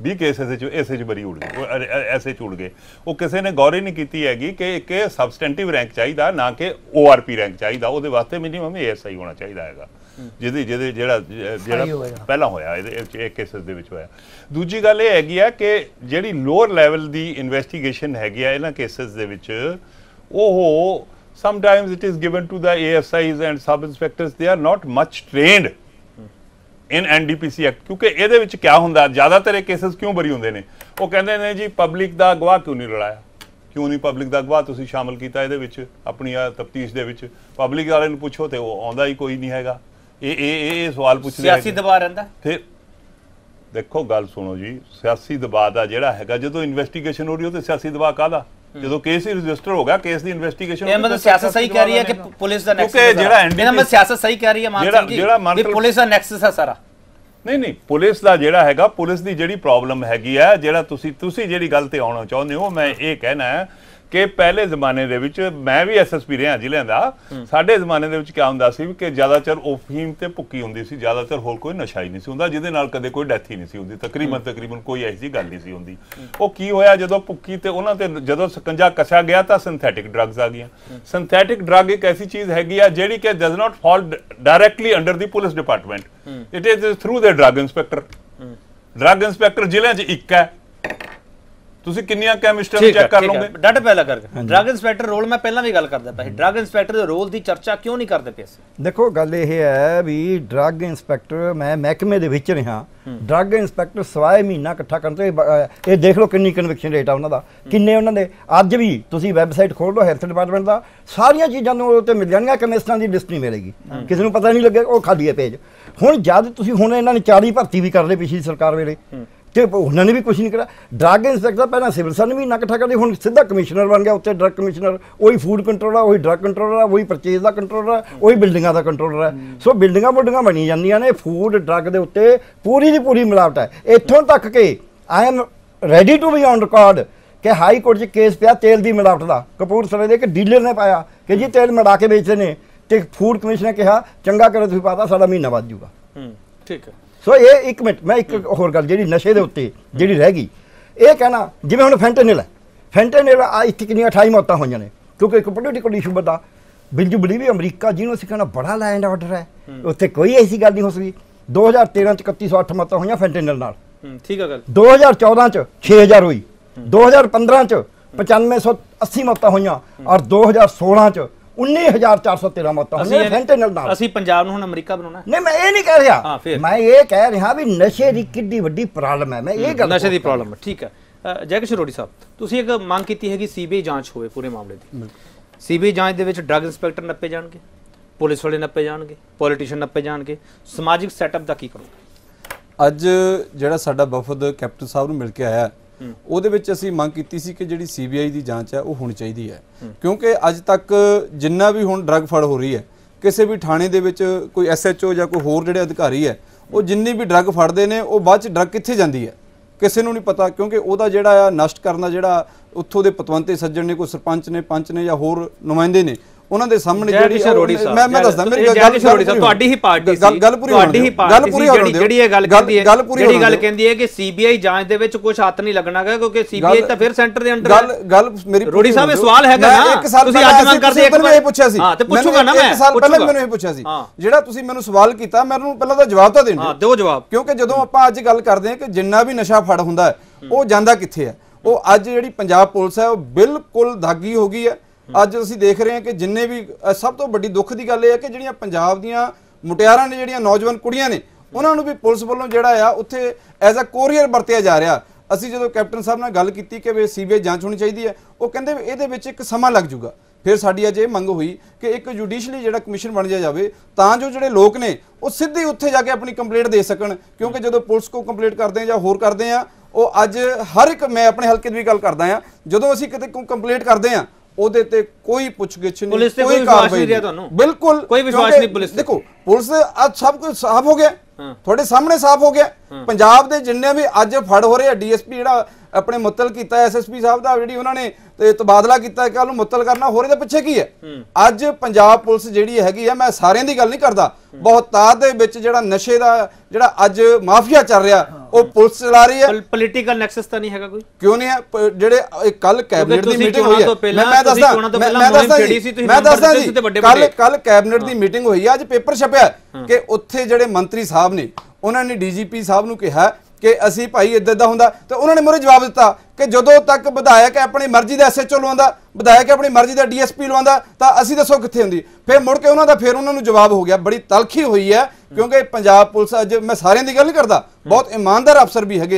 20 case ऐसे बरी उड़ गए ऐसे उड़ गए। वो किसी ने गौर ही नहीं की हैगी कि एक सबसटेंटिव रैंक चाहिए ना कि ओ आर पी रैंक चाहिए, वो वास्ते मिनिमम ए एस आई होना चाहिए है जिहदी जिहड़ा पहला होया एक केसेस दे विच होया। दूजी गल ये हैगी आ कि जिहड़ी लोअर लैवल दी इन्वेस्टिगेशन हैगी आ इन्हां केसेस दे विच ओह sometimes it is given to the ASIs and sub inspectors, they are not much trained in NDPC act, क्योंकि इहदे विच क्या हुंदा ज़्यादातर ये केसेस क्यों बरी हुंदे ने, वो कहंदे ने जी पब्लिक दा गवाह क्यों नहीं रलाया, क्यों नहीं पब्लिक का गवाह तुसीं शामिल कीता इहदे विच अपनी तफ्तीश दे विच, पब्लिक वाले नूं पुछो तो वो आउंदा ही कोई नहीं हैगा। सवाल पूछ सियासी दबाव रहा फिर देखो गल सुनो जी, सियासी दबाव का जोड़ा है जो इन्वेस्टिगेशन हो रही हो सियासी दबाव कहदा जो केस ही रजिस्टर होगा केस की इन्वेस्टिगेशन मतलब सियासत सही कह रही है कि पुलिस का नेक्सस सियासत सही कह रही है मान साहब जी कि पुलिस का नेक्सस है सारा नहीं नहीं पुलिस का जोड़ा है पुलिस की जी प्रॉब्लम हैगी है जी गल ते आना चाहते हो। मैं ये कहना है कि पहले जमाने दे विच मैं भी एस एस पी रहा जिले का साढ़े जमाने दे विच क्या हुंदा सी कि ज़्यादातर ओफीम ते भुक्की हुंदी सी, ज़्यादातर होर कोई नशा ही नहीं सी हुंदा जिहदे नाल कदे कोई डेथ ही नहीं सी हुंदी तकरीबन कोई ऐसी गल नहीं सी हुंदी। वो की होया जदों भुक्की ते उन्हां ते जदों शिकंजा कसा गया तो सिंथेटिक ड्रग्स आ गईयां। सिंथेटिक ड्रग एक ऐसी चीज़ हैगी आ जिहड़ी कि does not fall directly under the police department, it is through the drug inspector. Drug inspector जिले च एक है ਦੇਖੋ ਗੱਲ ਇਹ ਹੈ ਵੀ ਡਰੱਗ ਇੰਸਪੈਕਟਰ ਮੈਂ ਮਹਿਕਮੇ ਦੇ ਵਿੱਚ ਰਿਹਾ, ਡਰੱਗ ਇੰਸਪੈਕਟਰ ਸਵਾਏ ਮਹੀਨਾ ਇਕੱਠਾ ਕਰਨ ਤੋਂ ਇਹ ਦੇਖ ਲਓ ਕਿੰਨੀ ਕਨਵਿਕਸ਼ਨ ਰੇਟ ਆ ਉਹਨਾਂ ਦਾ ਕਿੰਨੇ ਉਹਨਾਂ ਦੇ। ਅੱਜ ਵੀ ਤੁਸੀਂ ਵੈਬਸਾਈਟ ਖੋਲ ਲਓ ਹੈਲਥ ਡਿਪਾਰਟਮੈਂਟ ਦਾ ਸਾਰੀਆਂ ਚੀਜ਼ਾਂ ਨੂੰ ਉਹਦੇ ਤੇ ਮਿਲ ਜਾਣਗੀਆਂ, ਕਮਿਸ਼ਨਾਂ ਦੀ ਲਿਸਟ ਨਹੀਂ ਮਿਲੇਗੀ, ਕਿਸੇ ਨੂੰ ਪਤਾ ਨਹੀਂ ਲੱਗਿਆ ਉਹ ਖਾਲੀ ਹੈ ਪੇਜ। ਹੁਣ ਜਦ ਤੁਸੀਂ ਹੁਣ ਇਹਨਾਂ ਨੇ 40 ਭਰਤੀ भी कर ली पिछली सरकार वेले ਤੇ उन्होंने भी कुछ नहीं करा। ड्रग इंस्पैक्टर पहले सिविल सन भी ना इकट्ठा करते हूँ सीधा कमिश्नर बन गया उत्ते ड्रग कमिश्नर, वही फूड कंट्रोलर वही ड्रग कंट्रोलर वही परचेज का कंट्रोलर वही बिल्डिंगा का कंट्रोलर है। सो बिल्डिंगा बुल्डिंगा बनी जांदियां ने फूड ड्रग के उत्ते पूरी की पूरी मिलावट है। इत्थों तक कि I am ready to be on record कि हाई कोर्ट 'च केस पिया तेल की मिलावट का, कपूरथले के एक डीलर ने पाया कि जी तेल मिला के बेचते हैं तो फूड कमिश्नर कहा चंगा करो तुसीं पाता साडा महीना वध जूगा। ठीक है सो ये एक मिनट मैं एक होर गल जी नशे के उत्ते जी रह गई ये कहना जिमें हम फेंटेनिल है, फेंटेनिल इतने किनिया 28 मौत हुई ने क्योंकि एक पोलिटिकल इशू बड़ा बिलजू बली भी अमरीका जिन्होंने असीं कहना बड़ा लैंड ऑर्डर है उत्थे कोई ऐसी गल नहीं हो सकी। 2013 च 3108 मौत हुई फेंटेनिल नाल, ठीक है। 2014 च 6000 हुई, 2015 च 9580 मौत हुई और 2016 च 19413 ਮੌਤਾਂ ਹੋਈਆਂ ਫੈਂਟਨਲ ਨਾਲ। ਅਸੀਂ ਪੰਜਾਬ ਨੂੰ ਹੁਣ ਅਮਰੀਕਾ ਬਣਾਉਣਾ ਨਹੀਂ, ਮੈਂ ਇਹ ਨਹੀਂ ਕਹਿ ਰਿਹਾ, ਮੈਂ ਇਹ ਕਹਿ ਰਿਹਾ ਵੀ ਨਸ਼ੇ ਦੀ ਕਿੱਡੀ ਵੱਡੀ ਪ੍ਰੋਬਲਮ ਹੈ। ਮੈਂ ਇਹ ਗੱਲ ਨਸ਼ੇ ਦੀ ਪ੍ਰੋਬਲਮ ਹੈ, ਠੀਕ ਹੈ। ਜੈ ਕਿਸ਼ਨ ਰੋਡੀ ਸਾਹਿਬ ਤੁਸੀਂ ਇੱਕ ਮੰਗ ਕੀਤੀ ਹੈਗੀ ਸੀਬੀਆਈ ਜਾਂਚ ਹੋਵੇ ਪੂਰੇ ਮਾਮਲੇ ਦੀ, ਸੀਬੀਆਈ ਜਾਂਚ ਦੇ ਵਿੱਚ ਡਰੱਗ ਇੰਸਪੈਕਟਰ ਨੱਪੇ ਜਾਣਗੇ, ਪੁਲਿਸ ਵਾਲੇ ਨੱਪੇ ਜਾਣਗੇ, ਪੋਲੀਟੀਸ਼ੀਅਨ ਨੱਪੇ ਜਾਣਗੇ, ਸਮਾਜਿਕ ਸੈਟਅਪ ਦਾ ਕੀ ਕਰੋਗੇ? ਅੱਜ ਜਿਹੜਾ ਸਾਡਾ ਵਫਦ ਕੈਪਟਨ ਸਾਹਿਬ ਨੂੰ ਮਿਲ ਕੇ ਆਇਆ ਉਹਦੇ ਵਿੱਚ ਅਸੀਂ ਮੰਗ ਕੀਤੀ ਸੀ ਕਿ ਜਿਹੜੀ ਸੀਬੀਆਈ ਦੀ ਜਾਂਚ ਹੈ ਉਹ ਹੋਣੀ ਚਾਹੀਦੀ ਹੈ, ਕਿਉਂਕਿ ਅੱਜ ਤੱਕ ਜਿੰਨਾ ਵੀ ਹੁਣ ਡਰੱਗ ਫੜ ਹੋ ਰਹੀ ਹੈ ਕਿਸੇ ਵੀ ਥਾਣੇ ਦੇ ਵਿੱਚ ਕੋਈ ਐਸਐਚਓ ਜਾਂ ਕੋਈ ਹੋਰ ਜਿਹੜੇ ਅਧਿਕਾਰੀ ਹੈ ਉਹ ਜਿੰਨੀ ਵੀ ਡਰੱਗ ਫੜਦੇ ਨੇ ਉਹ ਬਾਅਦ ਚ ਡਰੱਗ ਕਿੱਥੇ ਜਾਂਦੀ ਹੈ ਕਿਸੇ ਨੂੰ ਨਹੀਂ ਪਤਾ, ਕਿਉਂਕਿ ਉਹਦਾ ਜਿਹੜਾ ਆ ਨਸ਼ਟ ਕਰਨ ਦਾ ਜਿਹੜਾ ਉੱਥੋਂ ਦੇ ਪਤਵੰਤੇ ਸੱਜਣ ਨੇ ਕੋਈ ਸਰਪੰਚ ਨੇ ਪੰਚ ਨੇ ਜਾਂ ਹੋਰ ਨੁਮਾਇੰਦੇ ਨੇ ਉਹਨਾਂ ਦੇ ਸਾਹਮਣੇ ਜਿਹੜੀ ਮੈਂ ਦੱਸਦਾ ਮੇਰੀ ਗੱਲ ਛੋੜੀ ਸਾਹਿਬ ਤੁਹਾਡੀ ਹੀ ਪਾਰਟੀ ਸੀ ਜਿਹੜੀ ਇਹ ਗੱਲ ਪੂਰੀ ਗੱਲ ਕਹਿੰਦੀ ਹੈ ਕਿ ਸੀਬੀਆਈ ਜਾਂਚ ਦੇ ਵਿੱਚ ਕੁਝ ਹੱਥ ਨਹੀਂ ਲੱਗਣਾ ਹੈਗਾ ਕਿਉਂਕਿ ਸੀਬੀਆਈ ਤਾਂ ਫਿਰ ਸੈਂਟਰ ਦੇ ਅੰਡਰ ਗੱਲ ਮੇਰੀ ਰੋੜੀ ਸਾਹਿਬ ਇਹ ਸਵਾਲ ਹੈਗਾ ਨਾ ਤੁਸੀਂ ਅੱਜ ਮੰਗ ਕਰਦੇ ਇੱਕ ਵਾਰ ਪੁੱਛਿਆ ਸੀ ਹਾਂ ਤੇ ਪੁੱਛੂਗਾ ਨਾ ਮੈਂ ਪਹਿਲਾਂ ਮੈਨੂੰ ਇਹ ਪੁੱਛਿਆ ਸੀ ਜਿਹੜਾ ਤੁਸੀਂ ਮੈਨੂੰ ਸਵਾਲ ਕੀਤਾ ਮੈਂ ਉਹਨੂੰ ਪਹਿਲਾਂ ਦਾ ਜਵਾਬ ਤਾਂ ਦੇਣਾ ਹਾਂ ਦਿਓ ਜਵਾਬ ਕਿਉਂਕਿ ਜਦੋਂ ਆਪਾਂ ਅੱਜ ਗੱਲ ਕਰਦੇ ਹਾਂ ਕਿ ਜਿੰਨਾ ਵੀ ਨਸ਼ਾ ਫੜ ਹੁੰਦਾ ਉਹ ਜਾਂਦਾ ਕਿੱਥੇ ਹੈ ਉਹ ਅੱਜ ਜਿਹੜੀ ਪੰਜਾਬ ਪੁਲਿਸ ਹੈ ਉਹ ਬਿਲਕੁਲ ਦਾਗੀ ਹੋ ਗਈ ਹੈ। ਅੱਜ ਅਸੀਂ ਦੇਖ ਰਹੇ ਹਾਂ ਕਿ ਜਿੰਨੇ ਵੀ ਸਭ ਤੋਂ ਵੱਡੀ ਦੁੱਖ ਦੀ ਗੱਲ ਇਹ ਹੈ ਕਿ ਜਿਹੜੀਆਂ ਪੰਜਾਬ ਦੀਆਂ ਮੁਟਿਆਰਾਂ ਨੇ ਜਿਹੜੀਆਂ ਨੌਜਵਾਨ ਕੁੜੀਆਂ ਨੇ ਉਹਨਾਂ ਨੂੰ ਵੀ ਪੁਲਿਸ ਵੱਲੋਂ ਜਿਹੜਾ ਆ ਉੱਥੇ ਐਜ਼ ਅ ਕੋਰੀਅਰ ਵਰਤਿਆ ਜਾ ਰਿਹਾ। ਅਸੀਂ ਜਦੋਂ ਕੈਪਟਨ ਸਾਹਿਬ ਨਾਲ ਗੱਲ ਕੀਤੀ ਕਿ ਵੀ ਸੀਬੀਆਈ ਜਾਂਚ ਹੋਣੀ ਚਾਹੀਦੀ ਹੈ ਉਹ ਕਹਿੰਦੇ ਇਹਦੇ ਵਿੱਚ ਇੱਕ ਸਮਾਂ ਲੱਗ ਜੂਗਾ। ਫਿਰ ਸਾਡੀ ਅੱਜ ਇਹ ਮੰਗ ਹੋਈ ਕਿ ਇੱਕ ਜੁਡੀਸ਼ਲੀ ਜਿਹੜਾ ਕਮਿਸ਼ਨ ਬਣ ਜਾਵੇ ਤਾਂ ਜੋ ਜਿਹੜੇ ਲੋਕ ਨੇ ਉਹ ਸਿੱਧੇ ਉੱਥੇ ਜਾ ਕੇ ਆਪਣੀ ਕੰਪਲੇਂਟ ਦੇ ਸਕਣ, ਕਿਉਂਕਿ ਜਦੋਂ ਪੁਲਿਸ ਕੋਲ ਕੰਪਲੇਂਟ ਕਰਦੇ ਆ ਜਾਂ ਹੋਰ ਕਰਦੇ ਆ ਉਹ ਅੱਜ ਹਰ ਇੱਕ ਮੈਂ ਆਪਣੇ ਹਲਕੇ ਦੀ ਵੀ ਗੱਲ ਕਰਦਾ ਆ ਜਦੋਂ ਅਸੀਂ ਕਿਤੇ ਕੰਪਲੇਂਟ ਕਰਦੇ ਆ ਉਹਦੇ ਤੇ ਕੋਈ ਪੁੱਛਗਿੱਛ ਨਹੀਂ ਕੋਈ ਕਾਰਵਾਈ ਨਹੀਂ ਬਿਲਕੁਲ ਕੋਈ ਵਿਸ਼ਵਾਸ ਨਹੀਂ ਪੁਲਿਸ ਤੇ। ਦੇਖੋ ਪੁਲਿਸ ਅੱਜ ਸਭ ਕੁਝ ਸਾਫ਼ ਹੋ ਗਿਆ ਤੁਹਾਡੇ ਸਾਹਮਣੇ ਸਾਫ਼ ਹੋ ਗਿਆ। ਪੰਜਾਬ ਦੇ ਜਿੰਨੇ ਵੀ ਅੱਜ ਫੜ ਹੋ ਰਹੇ ਆ ਡੀਐਸਪੀ ਜਿਹੜਾ ਆਪਣੇ ਮੁਤਲ ਕੀਤਾ ਐਸਐਸਪੀ ਸਾਹਿਬ ਦਾ ਜਿਹੜੀ ਉਹਨਾਂ ਨੇ ਤੇ ਤਬਾਦਲਾ ਕੀਤਾ ਕਿ ਉਹਨੂੰ ਮੁਤਲ ਕਰਨਾ ਹੋਰ ਇਹਦੇ ਪਿੱਛੇ ਕੀ ਹੈ। ਅੱਜ ਪੰਜਾਬ ਪੁਲਿਸ ਜਿਹੜੀ ਹੈਗੀ ਆ ਮੈਂ ਸਾਰਿਆਂ ਦੀ ਗੱਲ ਨਹੀਂ ਕਰਦਾ ਬਹੁਤਾਤ ਦੇ ਵਿੱਚ ਜਿਹੜਾ ਨਸ਼ੇ ਦਾ ਜਿਹੜਾ ਅੱਜ ਮਾਫੀਆ ਚੱਲ ਰਿਹਾ ਉਹ ਪੁਲਿਸ ਚਲਾ ਰਹੀ ਹੈ। ਪੋਲੀਟੀਕਲ ਨੈਕਸਸ ਤਾਂ ਨਹੀਂ ਹੈਗਾ ਕੋਈ? ਕਿਉਂ ਨਹੀਂ ਹੈ? ਜਿਹੜੇ ਕੱਲ ਕੈਬਨਿਟ ਦੀ ਮੀਟਿੰਗ ਹੋਈ ਹੈ, ਮੈਂ ਦੱਸਦਾ ਜੀ, ਕੱਲ ਕੈਬਨਿਟ ਦੀ ਮੀਟਿੰਗ ਹੋਈ ਹੈ, ਅੱਜ ਪੇਪਰ ਛਪਿਆ ਕਿ ਉੱਥੇ ਜਿਹੜੇ ਮੰਤਰੀ ਸਾਹਿਬ ਨੇ ਉਹਨਾਂ ਨੇ ਡੀਜੀਪੀ ਸਾਹਿਬ ਨੂੰ ਕਿਹਾ कि असी भाई इदा होंगे तो उन्होंने मुहरे जवाब दिता कि जदों तक विधायक अपनी मर्जी का SHO लवा, विधायक अपनी मर्जी का DSP लवा, तो असी दसो कितने होंगी। फिर मुड़ के उन्होंने फिर उन्होंने जवाब हो गया, बड़ी तलखी हुई है। क्योंकि पंजाब पुलिस अज मैं सारे की गल नहीं करता, बहुत ईमानदार अफसर भी है,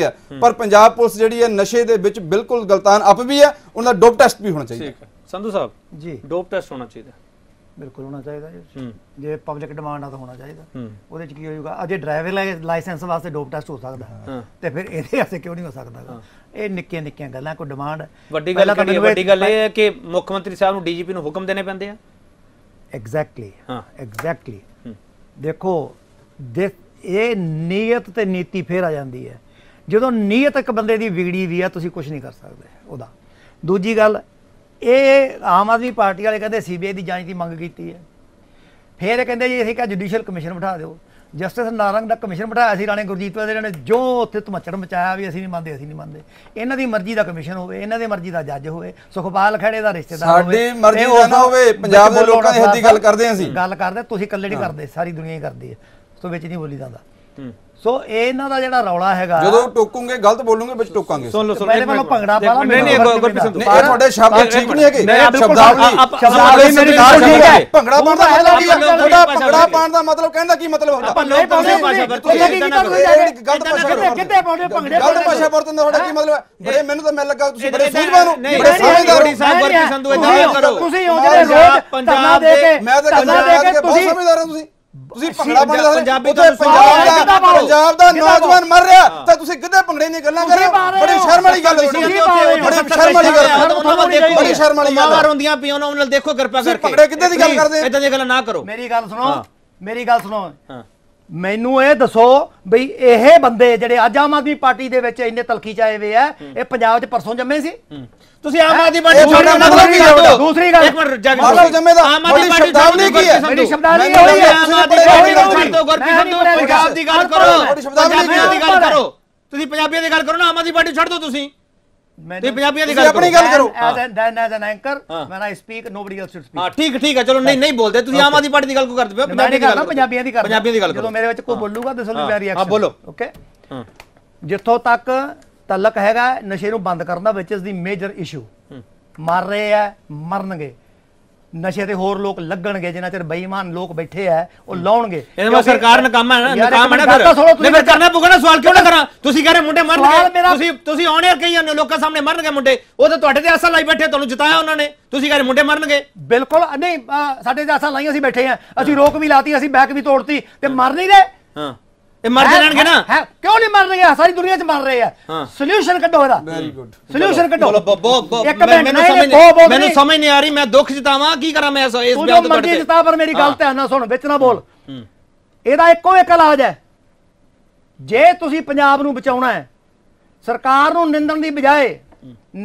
पर पंजाब पुलिस जी नशे के बिल्कुल गलतान अप भी है। उनका डोप टेस्ट भी होना चाहिए। संधू साहब जी, डोप टेस्ट होना चाहिए, बिल्कुल होना चाहिए। जो पब्लिक डिमांड है तो होना चाहिए। वो की होगा अजे ड्राइविंग लाइसेंस वास्ते डोप टेस्ट हो सकता है, तो फिर ये क्यों नहीं हो सकता? ये निक्कियां निक्कियां गल्लां, कोई डिमांड वड्डी गल है कि मुख्यमंत्री साहब नूं DGP नूं हुक्म देने पैंदे आ। Exactly, exactly. देखो ये नीयत ते नीति फिर आ जाती है। जो नीयत एक बंदे की बिगड़ी हुई है, तुसीं कुछ नहीं कर सकते उहदा। दूजी गल, ये आम आदमी पार्टी वाले कहते CBI की जांच की मंग की है, फिर कहते जी असीं क्या जुडिशियल कमिशन बिठा दो। जस्टिस नारंग का कमिशन बिठाया, राणे गुरजीत ने जो उत्थे धुमचड़ मचाया भी असीं नहीं मानते, असीं नहीं मानते। इन्हां दी मर्जी का कमिशन होवे, इन्हां दी मर्जी का जज होवे, सुखपाल खड़े का रिश्तेदार होवे, साडी मर्जी ना होवे। पंजाब दे लोकां दे हद्दी गल करदे, असीं गल करदे, तुसीं कल्ले नहीं करदे, सारी दुनिया ही करदी है। सो विच नहीं बोली जांदा। ਸੋ ਇਹਨਾਂ ਦਾ ਜਿਹੜਾ ਰੌਲਾ ਹੈਗਾ, ਜਦੋਂ ਟੋਕੂਗੇ ਗਲਤ ਬੋਲੂਗੇ ਵਿੱਚ ਟੋਕਾਂਗੇ। ਸੁਣ ਲਓ, ਮੇਰੇ ਵੱਲੋਂ ਭੰਗੜਾ ਪਾਲਾ। ਨਹੀਂ ਗੁਰਪ੍ਰੀਤ ਸੰਧੂ, ਇਹ ਤੁਹਾਡੇ ਸ਼ਬਦ ਠੀਕ ਨਹੀਂ ਹੈਗੇ। ਸ਼ਬਦਾਵਲੀ ਮੇਰੀ ਗੱਲ ਠੀਕ ਹੈ। ਭੰਗੜਾ ਪਾਉਣ ਦਾ ਮਤਲਬ ਕੀ ਹੈ? ਤੁਹਾਡਾ ਭੰਗੜਾ ਪਾਉਣ ਦਾ ਮਤਲਬ ਕਹਿੰਦਾ ਕੀ ਮਤਲਬ ਹੁੰਦਾ? ਆਪਾਂ ਲੋਕ ਭਾਸ਼ਾ ਵਰਤਦੇ ਹਾਂ, ਗਲਤ ਭਾਸ਼ਾ ਵਰਤਦੇ ਹਾਂ। ਕਿੱਥੇ ਪਾਉਂਦੇ ਭੰਗੜੇ? ਗਲਤ ਭਾਸ਼ਾ ਵਰਤਦੇ ਹਾਂ, ਤੁਹਾਡਾ ਕੀ ਮਤਲਬ ਹੈ? ਬੜੇ ਮੈਨੂੰ ਤਾਂ ਮੈਨੂੰ ਲੱਗਾ ਤੁਸੀਂ ਬੜੇ ਸੂਝਵਾਨ ਹੋ, ਬੜੇ ਸਮਝਦਾਰ ਸਾਹਿਬ। ਗੁਰਪ੍ਰੀਤ ਸੰਧੂ ਇਦਾਂ ਕਰੋ, ਤੁਸੀਂ ਉਹ ਜਿਹੜੇ ਰੋਜ਼ ਧਰਨਾ ਦੇ ਕੇ, ਮੈਂ ਤਾਂ ਸਮਝਦਾਰ ਕੇ ਬਹੁਤ ਸਮਝਦਾਰ ਹਾਂ। ਤੁਸੀਂ ਮੈਨੂੰ ਇਹ ਦੱਸੋ ਬਈ, ਇਹ ਬੰਦੇ ਜਿਹੜੇ ਅੱਜ ਆਮ ਆਦਮੀ ਪਾਰਟੀ ਦੇ ਵਿੱਚ ਇੰਨੇ ਤਲਖੀ ਚ ਆਏ ਹੋਏ ਆ, ਇਹ ਪੰਜਾਬ ਚ ਪਰਸੋਂ ਜੰਮੇ ਸੀ? ਤੁਸੀਂ ਆਮ ਆਦਮੀ ਪਾਰਟੀ ਛੱਡਣਾ ਮਤਲਬ ਕੀ ਹੈ? ਦੂਸਰੀ ਗੱਲ, ਮਤਲਬ ਜੰਮੇਦਾ ਬੜੀ ਸ਼ਬਦਾਵਲੀ ਕੀ ਹੈ? ਮੇਰੀ ਸ਼ਬਦਾਵਲੀ ਹੋਈ ਹੈ, ਆਮ ਆਦਮੀ ਪਾਰਟੀ ਨੂੰ ਛੱਡ ਦੋ। ਗੁਰਪ੍ਰੀਤ ਸੰਧੂ, ਪੰਜਾਬ ਦੀ ਗੱਲ ਕਰੋ, ਪੰਜਾਬੀਆਂ ਦੀ ਗੱਲ ਕਰੋ, ਤੁਸੀਂ ਪੰਜਾਬੀਆਂ ਦੀ ਗੱਲ ਕਰੋ ਨਾ। ਆਮ ਆਦਮੀ ਪਾਰਟੀ ਛੱਡ ਦੋ, ਤੁਸੀਂ ਪੰਜਾਬੀਆਂ ਦੀ ਗੱਲ ਕਰੋ। As an anchor when I speak nobody else should speak. ਹਾਂ ਠੀਕ ਠੀਕ ਹੈ, ਚਲੋ ਨਹੀਂ ਬੋਲਦੇ ਤੁਸੀਂ, ਆਮ ਆਦਮੀ ਪਾਰਟੀ ਦੀ ਗੱਲ ਕਿਉਂ ਕਰਦੇ ਹੋ? ਪੰਜਾਬੀਆਂ ਦੀ ਗੱਲ ਕਰੋ। ਜਦੋਂ ਮੇਰੇ ਵਿੱਚ ਕੋਈ ਬੋਲੂਗਾ ਦਿਸ ਵਿਲ ਬੀ ਰਿਐਕਸ਼ਨ। ਹਾਂ ਬੋਲੋ। ਓਕੇ, ਜਿੱਥੋਂ ਤੱਕ ਤਲਕ ਹੈਗਾ ਨਸ਼ੇ ਨੂੰ ਬੰਦ ਕਰਨ ਦਾ, which is the major issue. ਮਰ ਰਹੇ ਆ, ਮਰਨਗੇ, ਨਸ਼ੇ ਤੇ ਹੋਰ ਲੋਕ ਲੱਗਣਗੇ, ਜਿਨ੍ਹਾਂ ਚਿਰ ਬੇਈਮਾਨ ਲੋਕ ਬੈਠੇ ਆ ਉਹ ਲਾਉਣਗੇ। ਸਰਕਾਰ ਨਕਾਮ ਹੈ ਨਾ, ਨਕਾਮ ਹੈ ਨਾ। ਫਿਰ ਕਰਨਾ ਪਊਗਾ ਨਾ, ਸਵਾਲ ਕਿਉਂ ਨਾ ਕਰਾਂ? ਤੁਸੀਂ ਕਹਿੰਦੇ ਮੁੰਡੇ ਮਰਨਗੇ, ਤੁਸੀਂ ਆਉਣ ਯਾਰ ਕਹੀ ਜਾਂਦੇ ਲੋਕਾਂ ਸਾਹਮਣੇ ਮਰਨਗੇ ਮੁੰਡੇ। ਉਹ ਤਾਂ ਤੁਹਾਡੇ ਤੇ ਆਸਾਂ ਲਾਈ ਬੈਠੇ, ਤੁਹਾਨੂੰ ਜਿਤਾਇਆ ਉਹਨਾਂ ਨੇ, ਤੁਸੀਂ ਕਹਿੰਦੇ ਮੁੰਡੇ ਮਰਨਗੇ। ਬਿਲਕੁਲ ਨਹੀਂ, ਸਾਡੇ ਤੇ ਆਸਾਂ ਲਾਈਆਂ ਅਸੀਂ ਬੈਠੇ ਆ, ਅਸੀਂ ਰੋਕ ਵੀ ਲਾਤੀ, ਅਸੀਂ ਬੈਕ ਵੀ ਤੋੜਤੀ, ਤੇ ਮਰ ਨਹੀਂ ਰਹੇ। ਇਹ ਮਰ ਜਾਣਗੇ ਨਾ। ਕਿਉਂ ਨਹੀਂ ਮਰਨਗੇ? ਸਾਰੀ ਦੁਨੀਆ ਚ ਮਰ ਰਹੇ ਆ। ਸੋਲੂਸ਼ਨ ਕੱਢੋ ਇਹਦਾ, ਸੋਲੂਸ਼ਨ ਕੱਢੋ। ਮੈਨੂੰ ਸਮਝ ਨਹੀਂ ਆ ਰਹੀ, ਮੈਂ ਦੁੱਖ ਜਿਤਾਵਾਂ ਕੀ ਕਰਾਂ? ਮੈਂ ਇਸ ਬਿਆਨ ਤੋਂ ਮਰਦੀ ਜਿਤਾ, ਪਰ ਮੇਰੀ ਗੱਲ ਧਿਆਨ ਨਾਲ ਸੁਣ, ਵਿੱਚ ਨਾ ਬੋਲ। ਇਹਦਾ ਇੱਕੋ ਇੱਕ ਇਲਾਜ ਹੈ, ਜੇ ਤੁਸੀਂ ਪੰਜਾਬ ਨੂੰ ਬਚਾਉਣਾ ਹੈ, ਸਰਕਾਰ ਨੂੰ ਨਿੰਦਣ ਦੀ ਬਜਾਏ,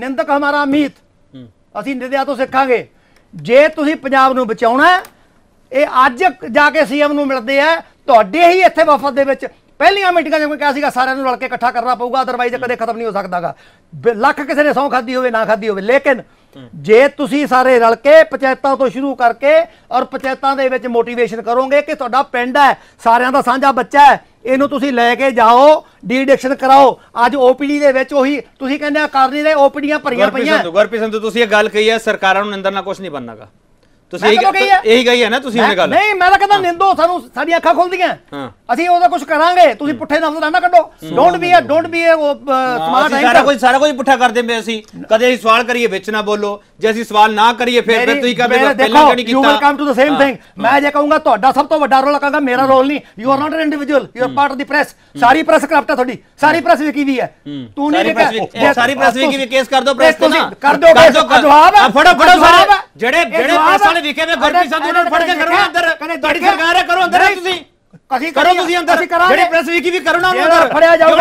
ਨਿੰਦਕ ਹਮਾਰਾ ਮੀਤ, ਅਸੀਂ ਨਿੰਦਿਆ ਤੋਂ ਸਿੱਖਾਂਗੇ। ਜੇ ਤੁਸੀਂ ਪੰਜਾਬ ਨੂੰ ਬਚਾਉਣਾ, ਇਹ ਅੱਜ ਜਾ ਕੇ CM ਨੂੰ ਮਿਲਦੇ ਆ। ਤੁਹਾਡੇ ਹੀ ਇੱਥੇ ਵਫਦ ਦੇ ਵਿੱਚ ਪਹਿਲੀਆਂ ਮੀਟਿੰਗਾਂ 'ਚ ਕੋਈ ਕਿਹਾ ਸੀਗਾ ਸਾਰਿਆਂ ਨੂੰ ਰਲ ਕੇ ਇਕੱਠਾ ਕਰਨਾ ਪਊਗਾ, ਅਦਰਵਾਈਜ਼ ਕਦੇ ਖਤਮ ਨਹੀਂ ਹੋ ਸਕਦਾਗਾ। ਲੱਖ ਕਿਸੇ ਨੇ ਸਹੁੰ ਖਾਧੀ ਹੋਵੇ ਨਾ ਖਾਧੀ ਹੋਵੇ, ਲੇਕਿਨ ਜੇ ਤੁਸੀਂ ਸਾਰੇ ਰਲ ਕੇ ਪੰਚਾਇਤਾਂ ਤੋਂ ਸ਼ੁਰੂ ਕਰਕੇ ਔਰ ਪੰਚਾਇਤਾਂ ਦੇ ਵਿੱਚ ਮੋਟੀਵੇਸ਼ਨ ਕਰੋਗੇ ਕਿ ਤੁਹਾਡਾ ਪਿੰਡ ਹੈ, ਸਾਰਿਆਂ ਦਾ ਸਾਂਝਾ ਬੱਚਾ ਹੈ, ਇਹਨੂੰ ਤੁਸੀਂ ਲੈ ਕੇ ਜਾਓ, ਡੀ ਐਡਿਕਸ਼ਨ ਕਰਾਓ। ਅੱਜ OPD ਦੇ ਵਿੱਚ ਉਹੀ ਤੁਸੀਂ ਕਹਿੰਦੇ ਆ ਕਰ ਨਹੀਂ ਰਹੇ, OPDੀਆਂ ਭਰੀਆਂ ਪਈਆਂ। ਗੁਰਪ੍ਰੀਤ ਸੰਧੂ, ਤੁਸੀਂ ਇਹ ਗੱਲ ਕਹੀ ਹੈ ਸਰਕਾਰਾਂ ਨੂੰ ਨਿੰਦਰ ਨਾਲ ਕੁਝ ਨਹੀਂ ਬਣਨਾਗਾ, ਇਹੀ ਗਈ ਹੈ ਨਾ ਤੁਸੀਂ ਉਹਨੇ ਗੱਲ? ਨਹੀਂ, ਮੈਂ ਤਾਂ ਕਹਿੰਦਾ ਨਿੰਦੋ, ਸਾਨੂੰ ਸਾਡੀਆਂ ਅੱਖਾਂ ਖੁੱਲਦੀਆਂ, ਅਸੀਂ ਉਹਦਾ ਕੁਝ ਕਰਾਂਗੇ। ਤੁਸੀਂ ਪੁੱਠੇ ਨਫ਼ਜ਼ ਨਾ ਕੱਢੋ। ਡੋਂਟ ਬੀ ਸਮਾਰਟ ਹੈ। ਸਾਰਾ ਕੁਝ ਪੁੱਠਾ ਕਰਦੇ ਪਏ ਅਸੀਂ। ਕਦੇ ਅਸੀਂ ਸਵਾਲ ਕਰੀਏ ਵਿੱਚ ਨਾ ਬੋਲੋ, ਜੇ ਅਸੀਂ ਸਵਾਲ ਨਾ ਕਰੀਏ ਫਿਰ ਤੁਸੀਂ ਕਹਿੰਦੇ ਪਹਿਲਾਂ ਕਿਹੜੀ ਕੀਤਾ। You will come to the same thing. ਮੈਂ ਜੇ ਕਹੂੰਗਾ ਤੁਹਾਡਾ ਸਭ ਤੋਂ ਵੱਡਾ ਰੋਲ ਕਹਾਂਗਾ, ਮੇਰਾ ਰੋਲ ਨਹੀਂ। You are not an individual, you are part of the press. ਸਾਰੀ ਪ੍ਰੈਸ ਕਰਪਟ ਹੈ ਤੁਹਾਡੀ, ਸਾਰੀ ਪ੍ਰੈਸ ਵਿਕੀ ਵੀ ਹੈ। ਤੂੰ ਨਹੀਂ ਕਿ ਸਾਰੀ ਪ੍ਰੈਸ ਵਿਕੀ ਵੀ ਕੇਸ ਕਰ ਦੋ ਪ੍ਰੈਸ ਤੇ ਨਾ ਕਰ ਦੋ। ਜਵਾਬ ਹੈ, ਫੜੋ ਸਾਰੇ ਜਿਹੜੇ ਪ੍ਰੈਸ ਵਾਲੇ ਵਿਕੇ ਨੇ। ਗੁਰਪ੍ਰੀਤ ਸੰਧੂ ਨੂੰ ਫੜ ਕੇ ਕਰੋ ਅੰਦਰ, ਤੁਹਾਡੀ ਸਰਕਾਰ ਹੈ, ਕਰੋ ਅੰਦਰ ਤੁਸੀਂ। करो तुसी अंदर जेडी प्रेस वीकी भी करो ना अंदर फड़या जाओ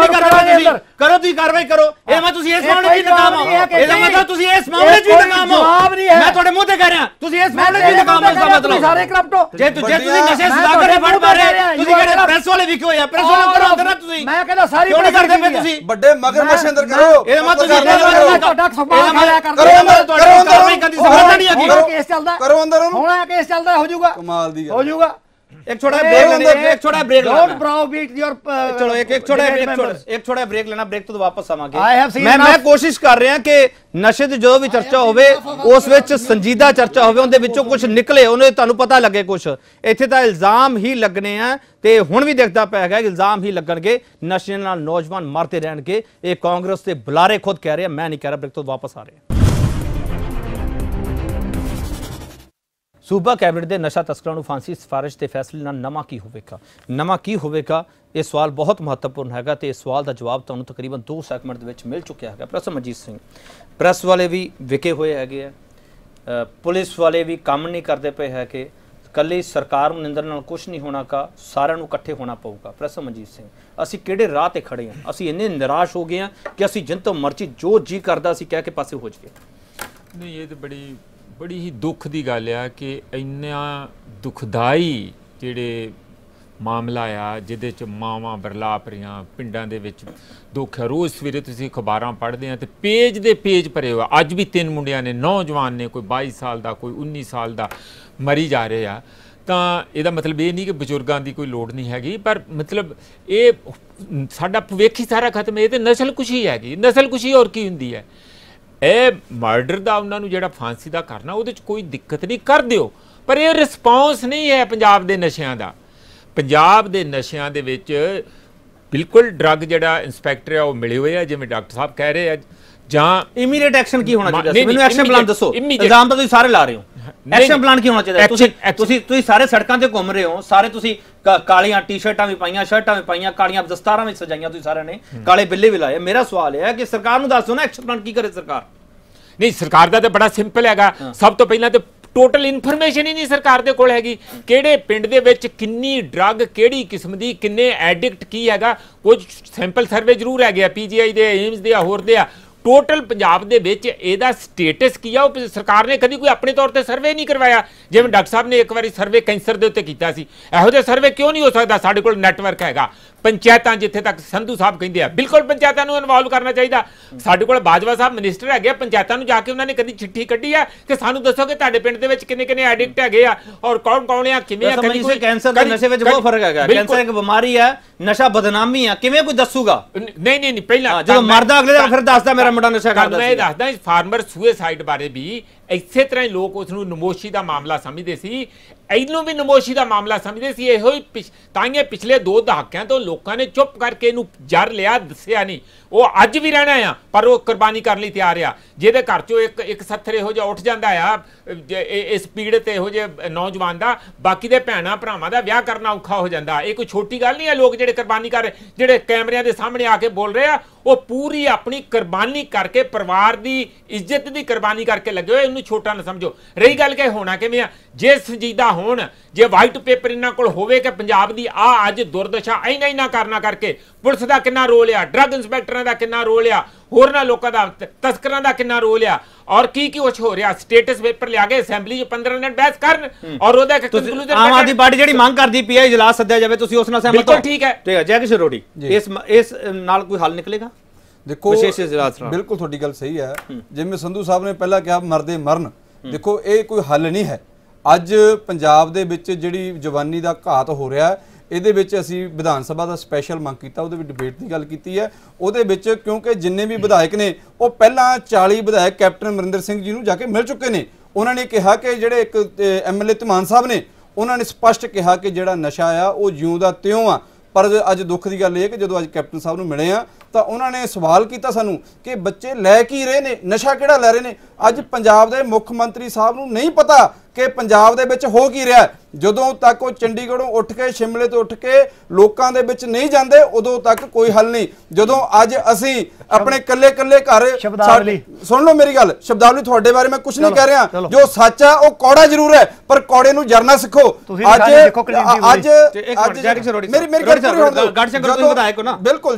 करो तुसी कार्रवाई करो ए मैं तुसी इस मामले च नाकाम हो एदा मतलब तुसी इस मामले च नाकाम हो मैं तोड़े मुंह ते कह रहा तुसी इस मामले च नाकाम हो समझ लो सारे करप्ट हो जे तुसी नशे सुधार करे फड़ मारे तुसी कहरे प्रेस वाले वीकी होया प्रेस वाले करो अंदर ना तुसी मैं कहदा सारी प्रेस करदे पे तुसी बड़े मगरमच्छ अंदर करो ए मत तुसी तोड़ा सफाया कर करो अंदर तोड़ी कार्रवाई करदी समझ नहीं आगी केस चलदा करो अंदर होना केस चलदा हो जाऊगा कमाल दी हो जाऊगा एक छोटा ब्रेक लेना। चलो एक छोटा ब्रेक लेना। ब्रेक तो वापस आवांगे। मैं कोशिश कर रहा कि नशे की जो भी चर्चा होवे उस विच संजीदा चर्चा होवे उनदे विचों कुछ निकले उन्हें तुहानूं पता लगे कुछ इत्थे तां इल्जाम ही लगने हैं ते हुण भी दिखदा पिया है इल्जाम ही लगणगे नशे नाल नौजवान मरते रहणगे। ये कांग्रेस के बुलारे खुद कह रहे हैं मैं नहीं कह रहा। ब्रेक तो वापस आ रहे हैं। सूबा कैबिनेट के नशा तस्करों को फांसी सिफारिश के फैसले नाल नवां की होवेगा ये सवाल बहुत महत्वपूर्ण हैगा ते इस सवाल का जवाब तुहानूं तकरीबन 2 सेकंड दे विच मिल चुकिया हैगा। प्रेस मनजीत सिंह प्रेस वाले भी विके हुए हैगे है, पुलिस वाले भी काम नहीं करते पे है कि कल्ली सरकार नूं निंदण नाल कुछ नहीं होना का सारिआं नूं इकट्ठे होना पऊगा। प्रेस मनजीत सिंह असीं किहड़े राह ते खड़े हां। असीं इन्ने निराश हो गए हां कि असीं जिन तो मर्जी जो जी करदा असीं कह के पासे हो जाइए नहीं। ये तो बड़ी ही दुख की गल आ कि इन्ना दुखदाई जिहड़े मामला आ जिहदे च मावां बरलाप रहियां पिंडां दे विच दुख है। रोज़ सवेरे तुसीं अखबारां पढ़दे आ ते पेज दे पेज भरे हो। अज भी 3 मुंडियां ने नौजवान ने कोई 22 साल का कोई 19 साल का मरी जा रहे आ। तो यदा मतलब ये नहीं कि बजुर्गों की कोई लड़ नहीं हैगी पर मतलब ये साडा भविख ही सारा खत्म है। ये तो नस्लकुशी हैगी। नस्लकुशी और की हुंदी है। ਇਹ ਮਰਡਰ ਦਾ ਉਹਨਾਂ ਨੂੰ ਜਿਹੜਾ ਫਾਂਸੀ ਦਾ ਕਰਨਾ ਉਹਦੇ 'ਚ ਕੋਈ ਦਿੱਕਤ ਨਹੀਂ ਕਰ ਦਿਓ ਪਰ ਇਹ ਰਿਸਪੌਂਸ ਨਹੀਂ ਹੈ ਪੰਜਾਬ ਦੇ ਨਸ਼ਿਆਂ ਦਾ। ਪੰਜਾਬ ਦੇ ਨਸ਼ਿਆਂ ਦੇ ਵਿੱਚ ਬਿਲਕੁਲ ਡਰੱਗ ਜਿਹੜਾ ਇੰਸਪੈਕਟਰ ਆ ਉਹ ਮਿਲੇ ਹੋਏ ਆ ਜਿਵੇਂ ਡਾਕਟਰ ਸਾਹਿਬ ਕਹਿ ਰਹੇ ਆ ਜਾਂ ਇਮੀਡੀਏਟ ਐਕਸ਼ਨ ਕੀ ਹੋਣਾ ਚਾਹੀਦਾ ਸੀ। ਮੈਨੂੰ ਐਕਸ਼ਨ ਪਲਾਨ ਦੱਸੋ। ਇਲਜ਼ਾਮ ਤਾਂ ਤੁਸੀਂ ਸਾਰੇ ਲਾ ਰਹੇ ਹੋ ਐਕਸ਼ਨ ਪਲਾਨ ਕੀ ਹੋਣਾ ਚਾਹੀਦਾ। ਤੁਸੀਂ ਸਾਰੇ ਸੜਕਾਂ ਤੇ ਘੁੰਮ ਰਹੇ ਹੋ। ਸਾਰੇ ਤੁਸੀਂ ਕਾਲੀਆਂ ਟੀ-ਸ਼ਰਟਾਂ ਵੀ ਪਾਈਆਂ ਸ਼ਰਟਾਂ ਵੀ ਪਾਈਆਂ ਕਾਲੀਆਂ ਦਸਤਾਰਾਂ ਵੀ ਸਜਾਈਆਂ ਤੁਸੀਂ ਸਾਰਿਆਂ ਨੇ ਕਾਲੇ ਬਿੱਲੇ ਵੀ ਲਾਏ। ਮੇਰਾ ਸਵਾਲ ਇਹ ਹੈ ਕਿ ਸਰਕਾਰ ਨੂੰ ਦੱਸੋ ਨਾ ਐਕਸ਼ਨ ਪਲਾਨ ਕੀ ਕਰੇ ਸਰਕਾਰ। ਨਹੀਂ ਸਰਕਾਰ ਦਾ ਤਾਂ ਬੜਾ ਸਿੰਪਲ ਹੈਗਾ। ਸਭ ਤੋਂ ਪਹਿਲਾਂ ਤਾਂ ਟੋਟਲ ਇਨਫੋਰਮੇਸ਼ਨ ਹੀ ਨਹੀਂ ਸਰਕਾਰ ਦੇ ਕੋਲ ਹੈਗੀ। ਕਿਹੜੇ ਪਿੰਡ ਦੇ ਵਿੱਚ ਕਿੰਨੀ ਡਰੱਗ ਕਿਹੜੀ ਕਿਸਮ ਦੀ ਕਿੰਨੇ ਐਡਿਕਟ ਕੀ ਹੈਗਾ। ਕੁਝ ਸੈਂਪਲ ਸਰਵੇ ਜ਼ਰੂਰ ਹੈਗੇ ਆ ਪੀਜੀਆਈ ਦੇ ਏਮਸ ਦੇ ਹੋਰ ਦੇ ਆ। टोटल पंजाब दे विच एदा स्टेटस की है सरकार ने कभी कोई अपने तौर पर सर्वे नहीं करवाया। जिवें डॉक्टर साहब ने एक बार सर्वे कैंसर के उत्ते कीता सी। इहो जिहा सर्वे क्यों नहीं हो सकता। साडे कोल नैटवर्क हैगा। पंचायतां जिथे तक संधू साहब कहिंदे आ बिल्कुल पंचायतां नूं इनवॉल्व करना चाहिए। साडे कोल बाजवा साहब मिनिस्टर हैगे। पंचायतां नूं जाके उन्होंने कभी चिट्ठी कड्ढी है कि सानूं दसो कि तुहाडे पिंड दे विच किन्ने किन्ने एडिक्ट हैगे आ और कौन कौन आ किवें आ। कभी कैंसर ते नशे विच बहुत फर्क हैगा। कैंसर एक बीमारी है नशा बदनामी है किवें कोई दसूगा नहीं पहला जदों मरदा अगले दिन फिर दसदा मेरा मुंडा नशा करदा। मैं दसदा फार्मर सुसाइड बारे भी इसे तरह लोग उसनूं नमोशी का मामला समझते सी। इनू भी नमोशी का मामला समझते सी। इहो ताइयों पिछले 2 दहाकियां तो लोगों ने चुप करके इनू जर लिया दस्या नहीं। वो अज भी रहना आ पर वो कुरबानी करने तैयार आ। जिहदे घर चो एक सत्थर इहो जिहा उठ जाता है इस पीड़ ते इहो जिहे नौजवान का बाकी दे भैणां भरावां दा विआह करना औखा हो जाता। ये कोई छोटी गल नहीं है। लोग जिहड़े कुरबानी कर रहे जिहड़े कैमरियां दे सामने आके बोल रहे हैं वो पूरी अपनी कुरबानी करके परिवार की इज्जत की कुरबानी करके लगे हुए। इनू छोटा ना समझो। रही गल के होना किवें आ जे संजीदा होण जे वाइट पेपर इन्हां कोल होवे कि पंजाब दी आ अज दुर्दशा इन्हां इन्हां करना करके पुलिस दा कितना रोल आ ड्रग इंस्पैक्टरां दा कितना रोल आ होरना लोगों का तस्करां दा कितना रोल आ और की कुछ हो रहा। स्टेटस पेपर लिया गया असैम्बली 15 दिन बहस करन और ओदा कंक्लूजन आम आदमी पार्टी जेहड़ी मांग करदी पी है इजलास सद्या जावे तुसीं उस नाल सहमत हो। ठीक है जय किशन रोडी इस नाल कोई हल निकलेगा। देखो बिल्कुल तुहाडी गल सही है जिवें संधू साहब ने पहला कहा मरदे मरन। देखो ये कोई हल नहीं है। ਅੱਜ ਪੰਜਾਬ ਦੇ ਵਿੱਚ ਜਿਹੜੀ ਜਵਾਨੀ ਦਾ ਘਾਤ ਹੋ ਰਿਹਾ ਇਹਦੇ ਵਿੱਚ ਅਸੀਂ ਵਿਧਾਨ ਸਭਾ ਦਾ ਸਪੈਸ਼ਲ ਮੰਗ ਕੀਤਾ। ਉਹਦੇ ਵਿੱਚ ਡਿਬੇਟ ਦੀ ਗੱਲ ਕੀਤੀ ਹੈ। ਉਹਦੇ ਵਿੱਚ ਕਿਉਂਕਿ ਜਿੰਨੇ ਵੀ ਵਿਧਾਇਕ ਨੇ ਉਹ ਪਹਿਲਾਂ 40 ਵਿਧਾਇਕ ਕੈਪਟਨ ਅਮਰਿੰਦਰ ਸਿੰਘ ਜੀ ਨੂੰ ਜਾ ਕੇ ਮਿਲ ਚੁੱਕੇ ਨੇ। ਉਹਨਾਂ ਨੇ ਕਿਹਾ ਕਿ ਜਿਹੜੇ ਇੱਕ ਐਮਐਲਏ ਧਮਾਨ ਸਾਹਿਬ ਨੇ ਉਹਨਾਂ ਨੇ ਸਪਸ਼ਟ ਕਿਹਾ ਕਿ ਜਿਹੜਾ ਨਸ਼ਾ ਆ ਉਹ ਜਿਉਂ ਦਾ ਤਿਉਂ ਆ। पर अज दुख की गल है कि जो अज कैप्टन साहब नूं मिले हैं तो उन्होंने सवाल किया सानू कि बच्चे लै की रहे ने नशा किहड़ा लै रहे ने। अज पंजाब दे मुख्य मंत्री साहब नूं नहीं पता कि पंजाब दे विच हो की रहा। जदों तक वो चंडीगढ़ों उठ के शिमले तो उठ के लोगों दे विच नहीं जाते उदों तक कोई हल नहीं। जदों अज असी अपने कल्ले कल्ले घर सुन लो मेरी गल, शब्दावली तुहाडे बारे मैं कुछ नहीं कह रहा, जो सच है वो कौड़ा जरूर है पर कौड़े नूं जरना सीखो। बिल्कुल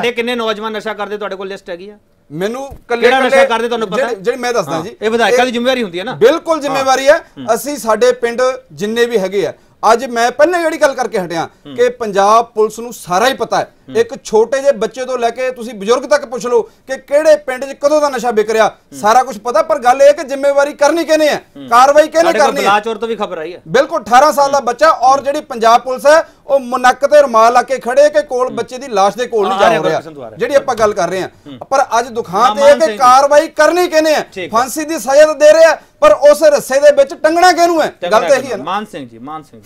जी कितने नौजवान नशा करते लिस्ट हैगी है मैनू कल्ले जिहड़ी मैं दसदा जी ये विधायकां दी जिम्मेवारी हुंदी है ना। बिल्कुल जिम्मेवारी है। असीं साडे पिंड जिन्ने भी हैगे आ अज मैं पहले जिहड़ी गल करके हटिया कि पंजाब पुलिस नूं सारा ही पता है। एक छोटे जे बच्चे तो लैके तुसीं बजुर्ग तक पुछ लो कि किहड़े पिंड 'च कदों दा नशा विक रिहा, सारा कुछ पता। पर गल इह कि जिम्मेवारी करनी किहने है, कार्रवाई किहने करनी है। बलाचौर तो भी खबर आई है। बिल्कुल 18 साल का बच्चा और जिहड़ी पंजाब पुलिस है ਉਹ ਮੁਨੱਕ ਤੇ ਰੁਮਾਲ ਲਾ ਕੇ ਖੜੇ ਕਿ ਕੋਲ ਬੱਚੇ ਦੀ ਲਾਸ਼ ਦੇ ਕੋਲ ਨਹੀਂ ਜਾ ਰਿਹਾ ਜਿਹੜੀ ਆਪਾਂ ਗੱਲ ਕਰ ਰਹੇ ਆ। ਪਰ ਅੱਜ ਦੁਖਾਂ ਤੇ ਇਹ ਕਿ ਕਾਰਵਾਈ ਕਰਨੀ ਕਿਹਨੇ ਹੈ, ਫਾਂਸੀ ਦੀ ਸਜ਼ਾ ਦੇ ਰਿਹਾ ਪਰ ਉਸ ਰੱਸੇ ਦੇ ਵਿੱਚ ਟੰਗਣਾ ਕਿਹਨੂੰ ਹੈ, ਗੱਲ ਤਾਂ ਇਹੀ ਹੈ। ਮਾਨ ਸਿੰਘ ਜੀ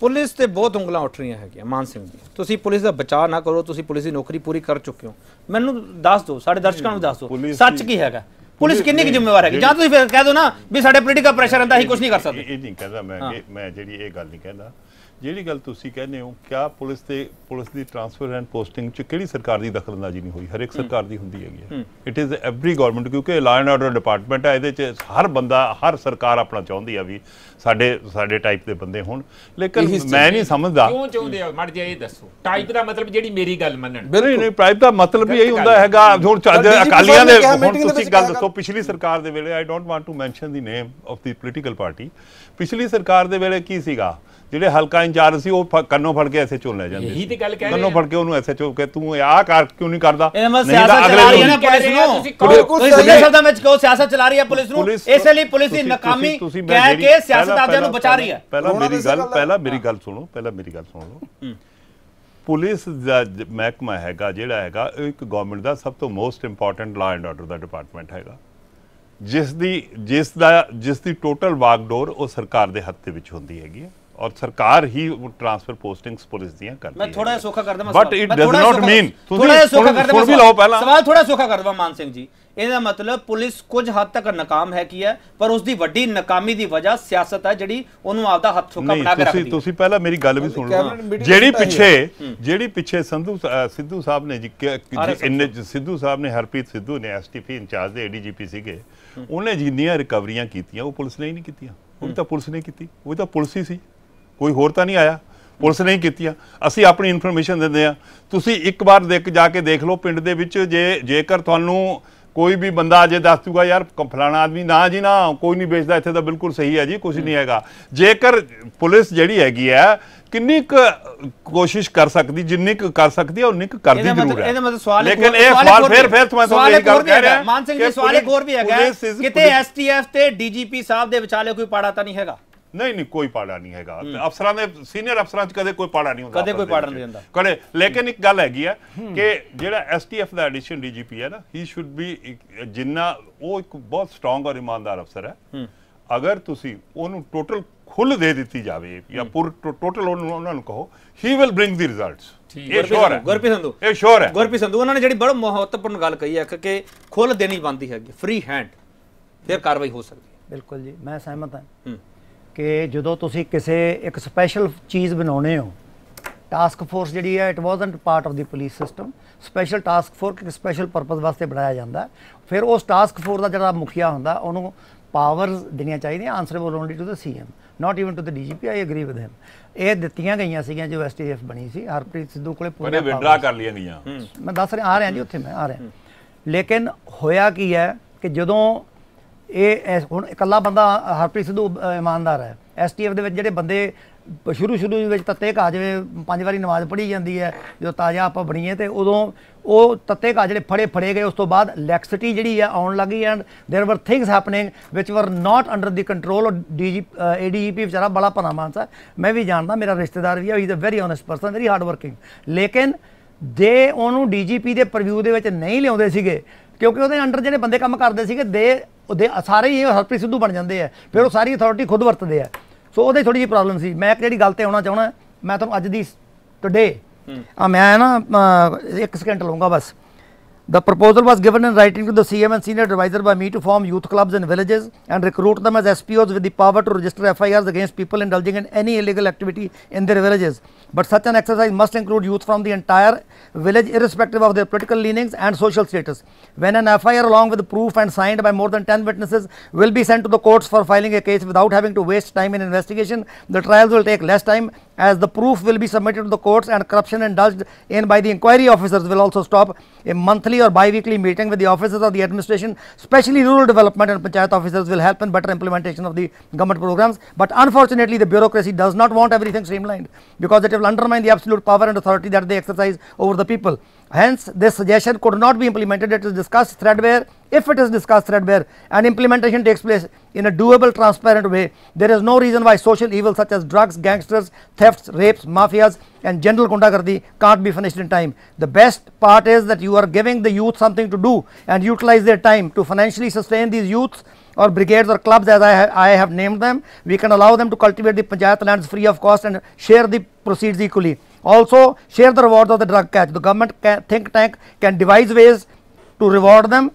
ਪੁਲਿਸ ਤੇ ਬਹੁਤ ਉਂਗਲਾਂ ਉੱਠ ਰਹੀਆਂ ਹੈਗੀਆਂ। ਮਾਨ ਸਿੰਘ ਜੀ ਤੁਸੀਂ ਪੁਲਿਸ ਦਾ ਬਚਾਅ ਨਾ ਕਰੋ, ਤੁਸੀਂ ਪੁਲਿਸ ਦੀ ਨੌਕਰੀ ਪੂਰੀ ਕਰ ਚੁੱਕੇ ਹੋ। ਮੈਨੂੰ ਦੱਸ ਦਿਓ, ਸਾਡੇ ਦਰਸ਼ਕਾਂ ਨੂੰ ਦੱਸ ਦਿਓ ਸੱਚ ਕੀ ਹੈਗਾ, ਪੁਲਿਸ ਕਿੰਨੀ ਕੁ ਜ਼ਿੰਮੇਵਾਰ ਹੈਗੀ। ਜਾਂ ਤੁਸੀਂ ਫਿਰ ਕਹਿ ਦਿਓ ਨਾ ਵੀ ਸਾਡੇ ਪੋਲੀਟਿਕਲ ਪ੍ਰੈਸ਼ਰ ਰਹਿੰਦਾ ਅਸੀਂ ਕੁਝ ਨਹੀਂ ਕਰ ਸਕਦੇ। ਇਹ ਨਹੀਂ ਕਹਿੰਦਾ ਮੈਂ ਜਿਹੜੀ ਇਹ ਗੱਲ ਨਹੀਂ ਕਹਿੰਦਾ ਜਿਹੜੀ ਗੱਲ ਤੁਸੀਂ ਕਹਿੰਦੇ ਹੋ। क्या पुलिस की ट्रांसफर एंड पोस्टिंग किहड़ी सरकार की दखलअंदाजी नहीं हुई, हर एक सरकार की होंदी है। इट इज़ एवरी गवर्नमेंट, क्योंकि लॉ एंड ऑर्डर डिपार्टमेंट है, ये हर बंदा हर सरकार अपना चाहती है भी साडे साडे टाइप के बंदे होण। लेकिन मैं नहीं समझदा क्यों चाहते हो, मड़ जाए दसो टाइप का मतलब जी मेरी गल मनण। नहीं नहीं, टाइप का मतलब भी यही होंदा हैगा। हुण अकालियां दे हुण तुसीं गल दसो, पिछली सरकार दे वेले I don't want to mention the name of the political party, पिछली सरकार दे वेले की सीगा ਜਿਹੜੇ ਹਲਕਾ ਇੰਚਾਰਜ ਸੀ ਉਹ ਕੰਨੋਂ ਫੜ ਕੇ ਐਸਐਚਓ ਲੈ ਜਾਂਦੇ ਸੀ। ਇਹੀ ਤੇ ਗੱਲ ਕਹਿ ਰਹੇ ਕੰਨੋਂ ਫੜ ਕੇ ਉਹਨੂੰ ਐਸਐਚਓ ਕਹੇ ਤੂੰ ਆਹ ਕਾਰ ਕਿਉਂ ਨਹੀਂ ਕਰਦਾ। ਇਹ ਮੈਂ ਸਿਆਸਤ ਚਲਾ ਰਹੀ ਹੈ ਨਾ ਪੁਲਿਸ ਨੂੰ, ਤੁਸੀਂ ਸਹੀ ਸ਼ਬਦਾਂ ਵਿੱਚ ਕਹੋ ਸਿਆਸਤ ਚਲਾ ਰਹੀ ਹੈ ਪੁਲਿਸ ਨੂੰ। ਇਸ ਲਈ ਪੁਲਿਸ ਦੀ ਨਾਕਾਮੀ ਕਹਿ ਕੇ ਸਿਆਸਤਦਾਨਾਂ ਨੂੰ ਬਚਾ ਰਹੀ ਹੈ। ਪਹਿਲਾਂ ਮੇਰੀ ਗੱਲ ਸੁਣ ਲਓ। ਪੁਲਿਸ ਦਾ ਮਹਿਕਮਾ ਹੈਗਾ ਜਿਹੜਾ ਹੈਗਾ ਇੱਕ ਗਵਰਨਮੈਂਟ ਦਾ ਸਭ ਤੋਂ most important law and order ਦਾ ਡਿਪਾਰਟਮੈਂਟ ਹੈਗਾ, ਜਿਸ ਦੀ ਟੋਟਲ ਵਾਕਡੋਰ ਉਹ ਸਰਕਾਰ ਦੇ ਹੱਥ ਦੇ ਵਿੱਚ ਹੁੰਦੀ ਹੈਗੀ ਹੈ और सरकार ही ट्रांसफर पोस्टिंग्स पुलिस दियां करती है। मैं थोड़ा सोखा कर दूं, but it does not mean थोड़ा सोखा कर दूं। मान सिंह जी ਇਹਦਾ ਮਤਲਬ ਪੁਲਿਸ ਕੁਝ ਹੱਦ ਤੱਕ ਨਾਕਾਮ ਹੈ ਕੀ ਹੈ, ਪਰ ਉਸ ਦੀ ਵੱਡੀ ਨਾਕਾਮੀ ਦੀ ਵਜ੍ਹਾ ਸਿਆਸਤ ਹੈ ਜਿਹੜੀ ਉਹਨੂੰ ਆਪਦਾ ਹੱਥ ਸੋਕਾ ਬਣਾ ਕੇ ਰੱਖਦੀ ਹੈ। ਤੁਸੀਂ ਪਹਿਲਾਂ ਮੇਰੀ ਗੱਲ ਵੀ ਸੁਣ ਲਓ। ਜਿਹੜੀ ਪਿੱਛੇ ਸਿੱਧੂ ਸਾਹਿਬ ਨੇ ਹਰਪ੍ਰੀਤ ਸਿੱਧੂ ਨੇ ਐਸਟੀਪੀ ਇੰਚਾਰਜ ਦੇ ਏਡੀਜੀਪੀ ਸੀਗੇ, ਉਹਨੇ ਜਿੰਨੀਆਂ ਰਿਕਵਰੀਆਂ ਕੀਤੀਆਂ ਉਹ ਪੁਲਿਸ ਨੇ ਹੀ ਨਹੀਂ ਕੀਤੀਆਂ। ਉਹ ਤਾਂ ਪੁਲਿਸ ਨੇ ਕੀਤੀ, ਉਹ ਤਾਂ ਪੁਲਿਸ ਹੀ ਸੀ, ਕੋਈ ਹੋਰ ਤਾਂ ਨਹੀਂ ਆਇਆ। ਪੁਲਿਸ ਨਹੀਂ ਕੀਤੀ। ਅਸੀਂ ਆਪਣੀ ਇਨਫੋਰਮੇਸ਼ਨ ਦਿੰਦੇ ਹਾਂ, ਤੁਸੀਂ ਇੱਕ ਵਾਰ ਜਾ ਕੇ ਦੇਖ ਲਓ ਪਿੰਡ ਦੇ ਵਿੱਚ। ਜੇਕਰ ਤੁਹਾਨੂੰ कोई भी बंदा अजे दस दूगा यार फलाना आदमी ना जी ना कोई नहीं बेचता इत्थे तो बिल्कुल सही है जी, कुछ नहीं हैगा। जेकर पुलिस जिहड़ी हैगी है किन्नी कोशिश कर सकती, जिन्नी कर सकती है उन्नी करती जरूर है। लेकिन एक सवाल फिर सवाल एक और भी है मान सिंह जी, सवाल एक और भी है किते एसटीएफ ते डीजीपी साहब दे विचाले कोई पाड़ा तां नहीं हैगा। नहीं कोई पाड़ा नहीं हैगा, अफसरां दे सीनियर अफसरां च कदे कोई पाड़ा नहीं हुंदा, कदे कोई पाड़ा नहीं हुंदा कदे। लेकिन एक गल हैगी है कि जिहड़ा एसटीएफ दा एडिशन डीजीपी है ना, ही शुड बी जिन्ना वो एक बहुत स्ट्रांग और ईमानदार अफसर है। अगर तुसी ओनू टोटल खुल दे दी जाए या टोटल उन्होंने कहो, he will bring the results. Gurpreet Sandhu उन्होंने जिहड़ी बड़ी महत्वपूर्ण गल कही है कि खुल देनी बनती है, फ्री हैंड फिर कार्रवाई हो सकती है। बिल्कुल जी, मैं सहमत हां कि जो तुसी किसी एक स्पैशल चीज़ बनाने हो, टास्क फोर्स जी है, it wasn't part of the police system. Special task force एक स्पैशल परपज़ वास्ते बनाया जाता है, फिर उस टास्क फोर्स का जो मुखिया होंगे उन्होंने पावर्स देनिया चाहिए, answerable only to the CM, not even to the DGP. I agree with him. ये दिखाई गई जो एसटीएफ बनी सी हरप्रीत सिद्धू को पूरे विड्रा कर लिया गई, मैं दस रहा आ रहा जी उत्थे मैं आ रहा। लेकिन होया की है कि जो ये हुण इकला बंदा हरप्रीत सिद्धू ईमानदार है, एस टी एफ के जो बंदे शुरू में तत्ते घा जिमें पांच वारी नमाज़ पढ़ी जाती है, जो ताज़ा आप बनीए तो उदों वो तत्ते घा जो फड़े गए, उस तो बाद लैक्सिटी जी आन लग गई and there were things happening which were not under the control. और ए डी जी पी बेचारा बड़ा भला मानसा है, मैं भी जानता, मेरा रिश्तेदार भी है, is a very honest person, very hard working. लेकिन जे उन्होंने डी जी पी के परव्यू के नहीं लिया क्योंकि वो अंडर जो बंदे काम करते थे सारे ही हरप्रीत सिद्धू बन जाते हैं, फिर वो सारी अथॉरिटी खुद वरतते हैं। सो वो थोड़ी जी प्रॉब्लम सी। मैं एक जी गल आना चाहना, मैं तुम्हें अज दी टुडे मैं ना 1 सेकेंड लूँगा बस। The proposal was given in writing to the CM and senior advisor by me to form youth clubs in villages and recruit them as SPOs with the power to register FIRs against people indulging in any illegal activity in their villages. But such an exercise must include youth from the entire village irrespective of their political leanings and social status. When an FIR along with proof and signed by more than 10 witnesses will be sent to the courts for filing a case without having to waste time in investigation, the trials will take less time as the proof will be submitted to the courts and corruption indulged in by the inquiry officers will also stop. A monthly or bi-weekly meeting with the officers of the administration, especially rural development and panchayat officers, will help in better implementation of the government programs. But unfortunately, the bureaucracy does not want everything streamlined because it will undermine the absolute power and authority that they exercise over the people. Hence, this suggestion could not be implemented. It is discussed threadbare. If it is discussed threadbare and implementation takes place in a doable, transparent way, there is no reason why social evil such as drugs, gangsters, thefts, rapes, mafias and general gundagardi can't be finished in time. The best part is that you are giving the youth something to do and utilize their time to financially sustain these youths or brigades or clubs as I have named them. We can allow them to cultivate the panchayat lands free of cost and share the proceeds equally. Also, share the rewards of the drug catch. The government think tank can devise ways to reward them.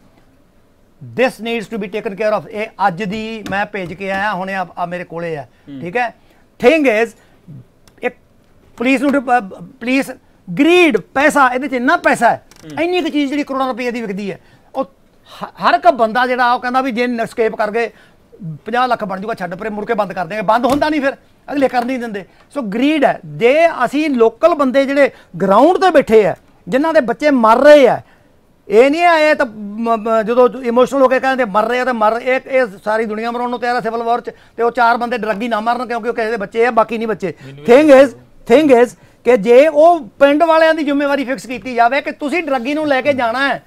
This needs to be taken care of. ये आज दी मैं page के आया होने आप मेरे कोले है, ठीक है? Thing is, एक पुलिस ने पुलिस greed पैसा इतने चीज़ ना पैसा है, अन्य की चीज़ जिली करोड़ों रुपये दी विकती है और हर कब बंदा जिला आओ कहना भी जेन स्केप करके 50 लाख बन जाएगा छड़ पर मुर्के बंद कर देंगे बंद होना नहीं फिर अगले कर नहीं देंगे सो greed है जे असी लोकल बंदे जिले ग्राउंड पे बैठे हैं जिन्ना दे बच्चे मर रहे हैं ये नहीं आए तो जो इमोशनल होकर कहते मर रहे हैं तो मर एक सारी दुनिया मराने तैयार है सिविल वॉर तो वो चार बंदे ड्रग ही ना मरन क्योंकि कहते बच्चे है बाकी नहीं बच्चे थिंग इज कि जे वो पिंड वालियां दी जिम्मेवारी फिक्स की जाए कि तुसीं ड्रगी नूं लेके जाना है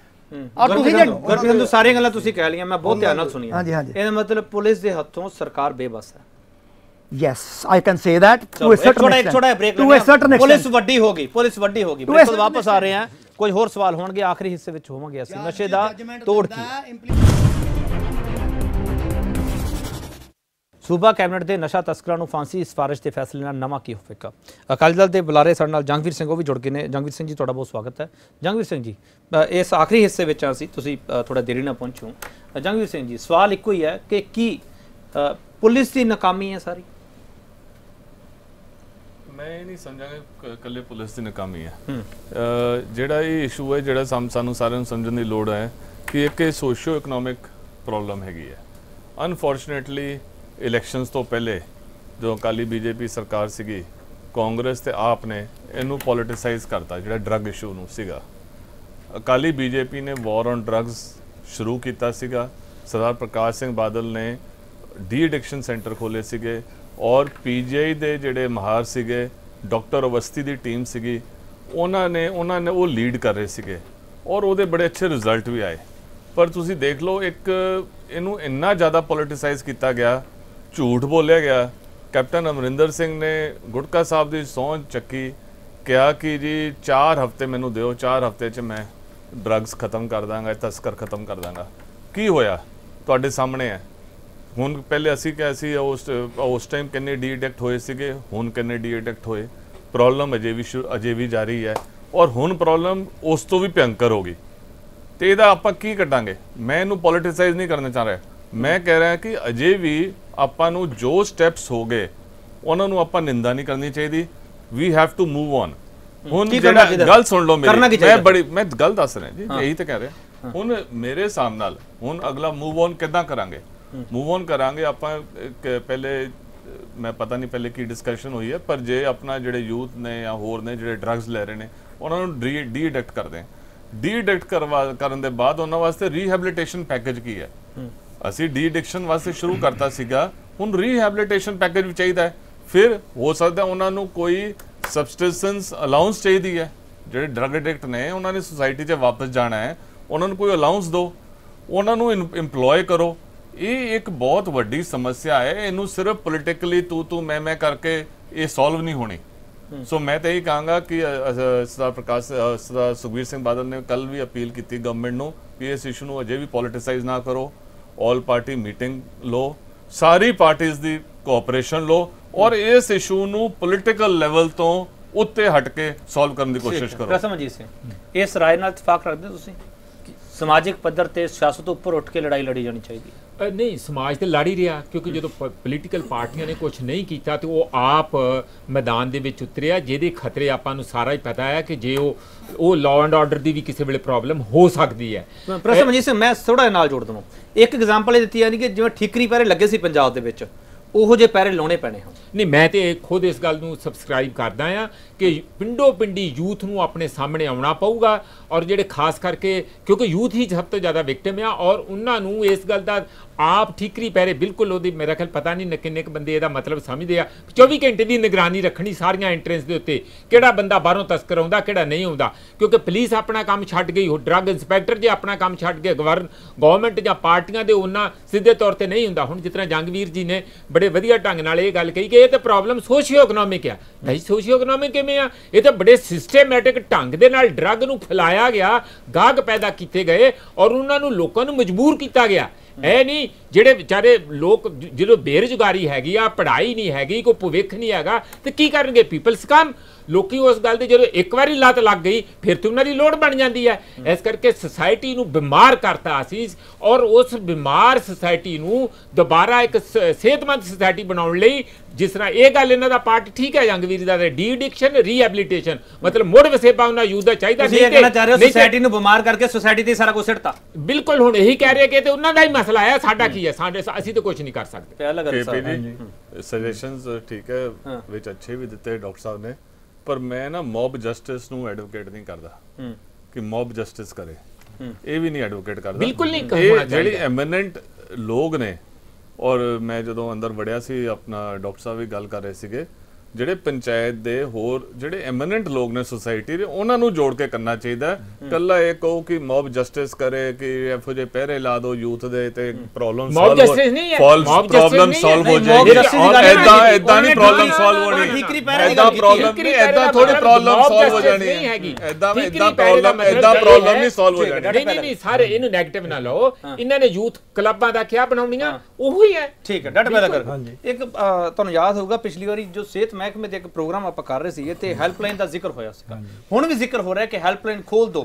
और तुसीं गुरप्रीत संधू सारी गल्लां तुसीं कह लियां मैं बहुत ध्यान नाल सुनिया हां जी हां जी ये मतलब पुलिस दे हत्थों सरकार बेबस है Yes, I can say that. To a certain extent. Police वड्डी होगी। बिल्कुल वापस आ रहे हैं। कोई और सवाल होंगे आखिरी हिस्से विच होवांगे असीं नशे दा तोड़ की। सूबा कैबिनेट के नशा तस्करां नूं फांसी इस फारिश के फैसले नाल नवां की होवेगा। अकाली दल के बुलारे साडे नाल जंगवीर सिंह भी जुड़ गए ने। जंगवीर सिंह जी तुहाडा बहुत स्वागत है। जंगवीर सिंह जी इस आखिरी हिस्से विच असीं तुसीं थोड़ा देरी नाल पहुंचो। जंगवीर सिंह जी सवाल इक्को ही है कि की पुलिस की नाकामी है सारी मैं नहीं समझा कल पुलिस की नाकामी है जोड़ा ये इशू है जोड़ा सानू सारे समझने की लोड़ है कि एक सोशियो इकनोमिक प्रॉब्लम हैगी है अनफॉर्चुनेटली इलैक्शनस तो पहले जो अकाली बीजेपी सरकार सी कांग्रेस तो आप ने इनू पॉलिटिसाइज करता जो ड्रग इशू न अकाली बीजेपी ने वॉर ऑन ड्रग्स शुरू किया सरदार प्रकाश सिंह बादल ने डी एडिक्शन सेंटर खोले सीगे और पीजीआई दे जिहड़े महार सीगे डॉक्टर अवस्थी दी टीम सीगी उन्होंने वो लीड कर रहे सीगे और वो बड़े अच्छे रिजल्ट भी आए पर तुसी देख लो एक इनू इन्ना ज़्यादा पॉलिटिसाइज किया गया झूठ बोलिया गया कैप्टन अमरिंदर सिंह ने गुटका साहब की सौं चक्की कहा कि जी 4 हफ्ते मैनू दिओ 4 हफ्ते च मैं ड्रग्स खत्म कर दांगा तस्कर खत्म कर दांगा की होया तुहाडे सामने है ਹੁਣ ਪਹਿਲੇ ਅਸੀਂ ਕਿਹਾ ਸੀ ਉਸ ਟਾਈਮ ਕਿੰਨੇ ਡੀਡੈਕਟ ਹੋਏ ਸੀਗੇ ਹੁਣ ਕਿੰਨੇ ਡੀਡੈਕਟ ਹੋਏ ਪ੍ਰੋਬਲਮ ਅਜੇ ਵੀ ਜਾਰੀ ਹੈ ਔਰ ਹੁਣ ਪ੍ਰੋਬਲਮ ਉਸ ਤੋਂ ਵੀ ਭਿਆਨਕ ਹੋ ਗਈ ਤੇ ਇਹਦਾ ਆਪਾਂ ਕੀ ਕੱਢਾਂਗੇ ਮੈਂ ਇਹਨੂੰ ਪੋਲਿਟਿਸਾਈਜ਼ ਨਹੀਂ ਕਰਨਾ ਚਾਹ ਰਿਹਾ ਮੈਂ ਕਹਿ ਰਿਹਾ ਕਿ ਅਜੇ ਵੀ ਆਪਾਂ ਨੂੰ ਜੋ ਸਟੈਪਸ ਹੋ ਗਏ ਉਹਨਾਂ ਨੂੰ ਆਪਾਂ ਨਿੰਦਾ ਨਹੀਂ ਕਰਨੀ ਚਾਹੀਦੀ we have to move on ਹੁਣ ਜਿਹੜਾ ਗੱਲ ਸੁਣ ਲਓ ਮੇਰੀ ਮੈਂ ਗੱਲ ਦੱਸ ਰਿਹਾ ਜੀ ਇਹੀ ਤਾਂ ਕਹਿ ਰਿਹਾ ਹੁਣ ਮੇਰੇ ਸਾਹਮਣੇ ਨਾਲ ਹੁਣ ਅਗਲਾ ਮੂਵ ਔਨ ਕਿੱਦਾਂ ਕਰਾਂਗੇ मूव ऑन करांगे आप पहले मैं पता नहीं पहले की डिस्कशन हुई है पर जे अपना जोड़े यूथ ने या होर ने जोड़े ड्रग्स ले रहे हैं उन्होंने डीएडिक्ट कर दें डीएडिक्ट करवा करने के बाद उन्होंने वास्ते रीहैबिलिटेशन पैकेज की है असी डीएडिक्शन वास्ते शुरू करता सीगा हुण रीहैबिलिटेशन पैकेज भी चाहिए है फिर हो सकता उन्होंने कोई सबसटेंस अलाउंस चाहिए है जोड़े ड्रग एडिक्ट ने उन्होंने सोसाइटी से वापस जाना है उन्होंने कोई अलाउंस दो उन्होंने इंपलॉय करो ये एक बहुत वड्डी समस्या है इनू सिर्फ पोलिटिकली तू तू मैं करके ये सॉल्व नहीं होनी सो मैं तो यही कहूँगा कि सरदार प्रकाश सरदार सुखबीर सिंह बादल ने कल भी अपील की गवर्नमेंट नू कि इस इशू नू अजे भी पॉलिटिसाइज ना करो ऑल पार्टी मीटिंग लो सारी पार्टीज की कोऑपरेशन लो और इस इशू नू पोलिटिकल लैवल तो उत्ते हट के सॉल्व करने की कोशिश करो समझिए इस राय नाल इतफाक रखते ਸਮਾਜਿਕ ਪੱਧਰ ਤੇ ਸਿਆਸਤ ਉੱਪਰ ਉੱਠ ਕੇ ਲੜਾਈ ਲੜੀ ਜਾਣੀ ਚਾਹੀਦੀ ਹੈ। नहीं समाज तो लड़ ही रहा क्योंकि जो पोलीटिकल पार्टियां ने कुछ नहीं किया तो वो आप मैदान के विच उतरिया जिहदे खतरे आपां सारा ही पता है कि जे वो लॉ एंड ऑर्डर की भी किसी वे प्रॉब्लम हो सकती है। प्रोफेसर मनजीत सिंह मैं थोड़ा नाल जोड़ दूँ एक एग्जाम्पल दी जाती कि जिवें ठीकरी पहरे लगे सी पंजाब दे विच ਉਹੋ ਜਿਹੇ ਪੈਰੇ ਲਾਉਣੇ ਪੈਣੇ ਹਨ। ਨਹੀਂ ਮੈਂ ਤੇ ਖੁਦ ਇਸ ਗੱਲ ਨੂੰ ਸਬਸਕ੍ਰਾਈਬ ਕਰਦਾ ਆ ਕਿ ਪਿੰਡੋ ਪਿੰਡੀ ਯੂਥ ਨੂੰ ਆਪਣੇ ਸਾਹਮਣੇ ਆਉਣਾ ਪਊਗਾ ਔਰ ਜਿਹੜੇ ਖਾਸ ਕਰਕੇ ਕਿਉਂਕਿ ਯੂਥ ਹੀ ਸਭ ਤੋਂ ਜ਼ਿਆਦਾ ਵਿਕਟਿਮ ਆ ਔਰ ਉਹਨਾਂ ਨੂੰ ਇਸ ਗੱਲ ਦਾ ਆਪ ਠੀਕਰੀ ਪੈਰੇ ਬਿਲਕੁਲ ਉਹਦੀ ਮੇਰਾ ਖਿਆਲ ਪਤਾ ਨਹੀਂ ਕਿੰਨੇ ਕੁ ਬੰਦੇ ਇਹਦਾ ਮਤਲਬ ਸਮਝਦੇ ਆ। 24 ਘੰਟੇ ਦੀ ਨਿਗਰਾਨੀ ਰੱਖਣੀ ਸਾਰੀਆਂ ਐਂਟਰੈਂਸ ਦੇ ਉੱਤੇ ਕਿਹੜਾ ਬੰਦਾ ਬਾਹਰੋਂ ਤਸਕਰ ਆਉਂਦਾ ਕਿਹੜਾ ਨਹੀਂ ਆਉਂਦਾ ਕਿਉਂਕਿ ਪੁਲਿਸ ਆਪਣਾ ਕੰਮ ਛੱਡ ਗਈ ਉਹ ਡਰੱਗ ਇੰਸਪੈਕਟਰ ਜੇ ਆਪਣਾ ਕੰਮ ਛੱਡ ਕੇ ਗਵਰਨਮੈਂਟ ਜਾਂ ਪਾਰਟੀਆਂ ਦੇ ਉਹਨਾਂ ਸਿੱਧੇ ਤੌਰ 'ਤੇ ਨਹੀਂ ਹੁੰਦਾ। ਹੁਣ ਜਿਸ ਤਰ੍ਹਾਂ ਜੰਗਵੀਰ ਜੀ ਨੇ बड़े वधिया ढंग नाल ये गल कही कि ये तो प्रॉब्लम सोशियो इकनॉमिक आ भाई सोशियो इकनॉमिक किवें आ ये तो बड़े सिस्टेमैटिक ढंग दे नाल ड्रग नूं फैलाया गया गाहक पैदा किए गए और उन्हां नूं लोकां नूं मजबूर किया गया। ਇਹ नहीं ਜਿਹੜੇ ਵਿਚਾਰੇ लोग जो बेरोजगारी हैगी आ पढ़ाई नहीं हैगी कोई भविख नहीं हैगा तो की करनगे पीपल्स कम लोग उस गल की जो एक बार लत लग गई फिर तो उन्होंने लोड़ बन जाती है। इस करके सोसायटी को बीमार करता असी और उस बीमार सोसायटी को दोबारा एक सेहतमंद सोसायटी बनाने जिस तरह यह गल इन्हों का पार्ट ठीक है जंगवीर का डी एडिक्शन रीहैबिलिटेशन मतलब मुड़ वसेपा उन्होंने यूथ का चाहिए सोसायटी को बीमार करके सोसायटी से सारा कुछ सिटता बिल्कुल हूँ यही कह रहे कि उन्होंने ही मसला है साडा की है साडे असी तो कुछ नहीं कर सकते। सजेशंस ठीक है विच अच्छे भी दिते डॉक्टर साहब ने पर मैं ना मॉब जस्टिस नूं एडवोकेट नहीं करता कि मॉब जस्टिस करे ये भी नहीं एडवोकेट करता बिल्कुल नहीं। जेडी एमिनेंट लोग ने और मैं जो अंदर वड़िया सी अपना डॉक्टर साहब भी गल कर रहे थे ਜਿਹੜੇ ਪੰਚਾਇਤ ਦੇ ਹੋਰ ਜਿਹੜੇ ਐਮੀਨੈਂਟ ਲੋਕ ਨੇ ਸੋਸਾਇਟੀ ਦੇ ਉਹਨਾਂ ਨੂੰ ਜੋੜ ਕੇ ਕਰਨਾ ਚਾਹੀਦਾ। ਕੱਲਾ ਇਹ ਕਹੋ ਕਿ ਮੌਬ ਜਸਟਿਸ ਕਰੇ ਕਿ ਇਹੋ ਜਿਹੇ ਪਹਿਰੇ ਲਾ ਦੋ ਯੂਥ ਦੇ ਤੇ ਪ੍ਰੋਬਲਮ ਸੋਲਵ ਪ੍ਰੋਬਲਮ ਸੋਲਵ ਹੋ ਜਾਏਗੀ ਇਦਾਂ ਨਹੀਂ ਪ੍ਰੋਬਲਮ ਸੋਲਵ ਹੋਣੀ ਇਦਾਂ ਪ੍ਰੋਬਲਮ ਨਹੀਂ ਇਦਾਂ ਥੋੜੀ ਪ੍ਰੋਬਲਮ ਸੋਲਵ ਹੋ ਜਾਣੀ ਇਦਾਂ ਪ੍ਰੋਬਲਮ ਨਹੀਂ ਸੋਲਵ ਹੋ ਜਾਣੀ। ਨਹੀਂ ਸਾਰੇ ਇਹਨੂੰ ਨੈਗੇਟਿਵ ਨਾ ਲਓ ਇਹਨਾਂ ਨੇ ਯੂਥ ਕਲੱਬਾਂ ਦਾ ਕਿਹਾ ਬਣਾਉਣੀਆਂ ਉਹੀ ਹੈ ਠੀਕ ਹੈ ਡਟ ਪੈਦਾ ਕਰ। ਇੱਕ ਤੁਹਾਨੂੰ ਯਾਦ ਹੋਊਗਾ ਪਿਛਲੀ ਵਾਰੀ ਜੋ ਸਿਹਤ महकमे का एक प्रोग्राम आप कर रहे थे तो हैल्पलाइन का जिक्र होया हुण भी जिक्र हो रहा है कि हैल्पलाइन खोल दो।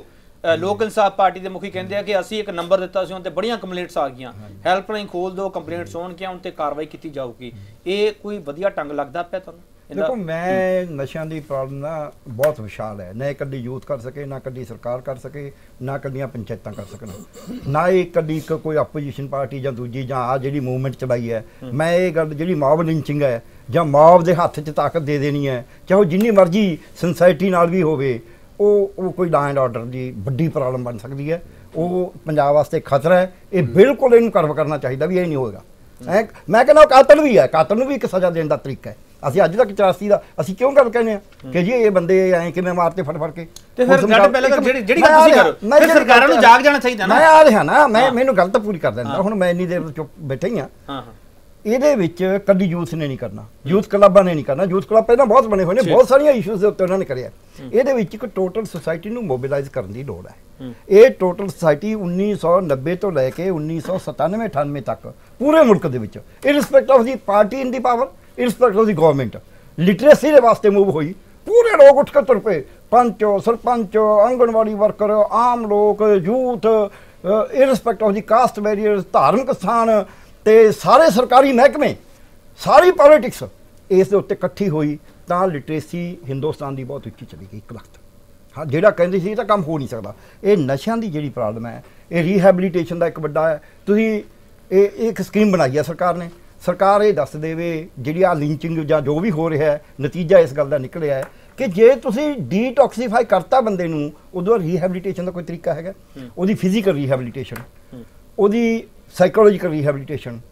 लोक इंसाफ पार्टी के मुखी कहते हैं कि असी एक नंबर दिता सी उनते बड़ियां कंप्लेंट्स आ गईयां हैल्पलाइन खोल दो कंप्लेंट्स होणगीयां उनते कार्रवाई की जाऊगी ये कोई वधिया ढंग लगदा पिया तुहानूं? देखो मैं नशा की प्रॉब्लम ना बहुत विशाल है ना कभी यूथ कर सके ना कभी सरकार कर सके ना कलियाँ पंचायत कर सकन ना ही कभी कोई अपोजिशन पार्टी या दूजी या आ जी मूवमेंट चलाई है। मैं ये गल जी मॉब लिंचिंग है या मॉब के हाथ च ताकत दे देनी है चाहे जिन्नी मर्जी सोसायटी नाल भी हो कोई लॉ एंड ऑर्डर की बड़ी प्रॉब्लम बन सकती है। वो पंजाब वास्ते खतरा है ये बिल्कुल इन्हूं कर्व करना चाहिए भी ये नहीं होएगा। मैं कहना कातल भी है कातल भी एक सज़ा देने का तरीका है ਅਸੀਂ ਅੱਜ ਤੱਕ 84 ਦਾ ਅਸੀਂ ਕਿਉਂ ਗੱਲ ਕਹਿੰਦੇ ਆ ਕਿ ਜੀ ਇਹ ਬੰਦੇ ਐ ਕਿਵੇਂ ਮਾਰਤੇ ਫੜ ਕੇ ਤੇ ਫਿਰ ਗੱਲ ਪਹਿਲਾਂ ਕਰ ਜਿਹੜੀ ਗੱਲ ਤੁਸੀਂ ਕਰੋ ਫਿਰ ਸਰਕਾਰਾਂ ਨੂੰ ਜਾਗ ਜਾਣਾ ਚਾਹੀਦਾ ਨਾ। ਮੈਂ ਆ ਰਿਹਾ ਨਾ ਮੈਂ ਮੈਨੂੰ ਗੱਲ ਤਾਂ ਪੂਰੀ ਕਰ ਦਿੰਦਾ ਹੁਣ ਮੈਂ ਇੰਨੀ ਦੇਰ ਚੁੱਪ ਬੈਠੇ ਹੀ ਆ। ਇਹਦੇ ਵਿੱਚ ਕਦੀ ਯੂਥ ਨੇ ਨਹੀਂ ਕਰਨਾ ਯੂਥ ਕਲੱਬਾਂ ਨੇ ਨਹੀਂ ਕਰਨਾ ਯੂਥ ਕਲੱਬ ਪਹਿਲਾਂ ਬਹੁਤ ਬਣੇ ਹੋਏ ਨੇ ਬਹੁਤ ਸਾਰੀਆਂ ਇਸ਼ੂਜ਼ ਦੇ ਉੱਤੇ ਉਹਨਾਂ ਨੇ ਕਰਿਆ। ਇਹਦੇ ਵਿੱਚ ਇੱਕ ਟੋਟਲ ਸੁਸਾਇਟੀ ਨੂੰ ਮੋਬਿਲਾਈਜ਼ ਕਰਨ ਦੀ ਲੋੜ ਹੈ। ਇਹ ਟੋਟਲ ਸੁਸਾਇਟੀ 1990 ਤੋਂ ਲੈ ਕੇ 1997 98 ਤੱਕ ਪੂਰੇ ਮੁਲਕ ਦੇ ਵਿੱਚ irrespective of the party in the power inspector दी गवर्नमेंट लिटरेसी के वास्ते मूव हुई पूरे लोग उठ कर तुर पे पंचो सरपंच आंगनबाड़ी वर्कर आम लोग youth irrespective of the caste barrier धार्मिक स्थान ते सारे सरकारी महकमे सारी पॉलिटिक्स इस उत्ते इकट्ठी हुई तो लिटरेसी हिंदुस्तान की बहुत उच्ची चली गई एक वक्त। हाँ जिहड़ा कहंदे सी तां काम हो नहीं सकता। ये नशा की जी प्रॉब्लम है ये रीहैबिलिटेशन का एक बड़ा है तुसीं एक स्कीम बनाई है सरकार ने सरकार ये दस देवे जी आ लिंचिंग या जो भी हो रहा है नतीजा इस गल का निकलिया है कि जे तुसी डीटॉक्सीफाई करता बंदे नूं उदों रीहैबिलिटेशन का कोई तरीका है उदी फिजिकल रीहैबिलिटेशन उदी साइकोलॉजिकल रीहैबिलिटेशन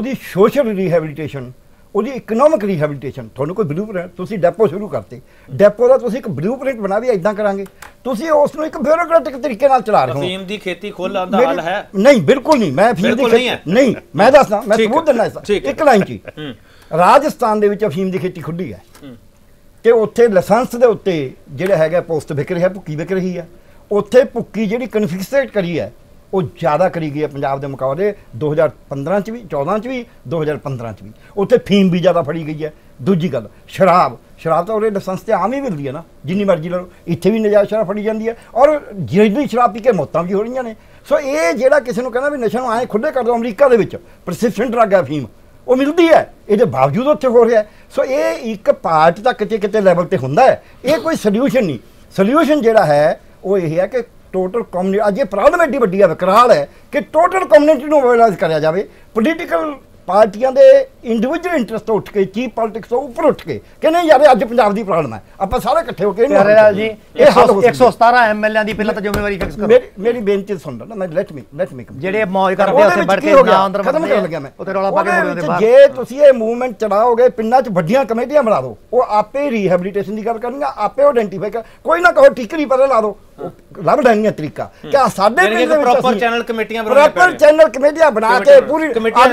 उदी सोशल रीहैबिलिटेशन उदी इकनॉमिक रीहैबिलिटेशन थोड़ा कोई ब्लूप्रिंट तुसी डैपो शुरू करते डैपो का तुसी एक ब्लूप्रिंट बना भी इदा करांगे तुसी उसनूं एक ब्यूरोक्रेटिक तरीके नाल चला रहे हो। अफीम दी खेती खोल दा हाल है नहीं बिल्कुल नहीं मैं अफीम दी खेती नहीं मैं दसदा मैं सबूत देना एक लाइन ची राजस्थान दे विच अफीम दी खेती खुली है ते उत्थे लाइसेंस दे उत्ते जिहड़ा हैगा पोस्ट विक रहा भुक्की विक रही है उत्थे भुक्की जिहड़ी कन्फिक्सेट करी है वो ज़्यादा करी गई है पंजाब के मुकाबले 2015 भी 14 भी 2015 भी उत्थे फीम भी ज़्यादा फड़ी गई है दूजी गल शराब, शराब तो उन्हें लाइसेंस तो आम ही मिलती है ना, जिनी मर्जी लो, इतने भी नजायज़ शराब फड़ी जाती है और जिहड़ी शराब पी के मौतां भी हो रही ने। सो ये जो किसी कहना भी नशा आए खुले कर दो, अमरीका प्रिस्क्रिप्शन ड्रग है अफीम, वो मिलती है, ये बावजूद उत्थे हो रहा है। सो ये एक पार्ट तक कितने कितने लैवल पर होंदा है, ये कोई सल्यूशन नहीं। सल्यूशन जोड़ा है वो ये है कि टोटल कम्यूनिटी, अज ये प्रॉब्लम एड्डी वड्डी है, विकराल है कि टोटल कम्यूनिटी को मोबाइलाइज कराया जाए। पोलीटिकल पार्टियां दे इंडिविजुअल इंटरेस्ट तो उठ के, चीफ पॉलिटिक्स तो ऊपर उठ के कि नहीं यार अज पंजाब की प्रॉब्लम है, आप सारे इकट्ठे होकर जी 117 MLA की पहले तो जिम्मेवारी फिक्स करो। मेरी बेनती सुन लो ना, मैं लेट मी जेडे मौज करदे उसे बढ़ के ना अंदर खत्म कर लगे। मैं उते रौला पा के मुड़े बाहर जे तुसी ये मूवमेंट चलाओगे, पिंडा च वड्डियां कमेटियां बना दो, वो आपे रिहैबिलिटेशन की गल करनगे, आपे आइडेंटिफाई कर, कोई ना कहो टिकरी पर ला दो, ਲੱਭ ਲੈਣੀਆਂ ਤਰੀਕਾ ਕਿ ਸਾਡੇ ਪਿੰਡ ਦੇ ਪ੍ਰੋਪਰ ਚੈਨਲ ਕਮੇਟੀਆਂ ਬਣਾਉਣੀਆਂ, ਪ੍ਰੋਪਰ ਚੈਨਲ ਕਮੇਟੀਆਂ ਬਣਾ ਕੇ ਪੂਰੀ ਕਮੇਟੀਆਂ ਦੀ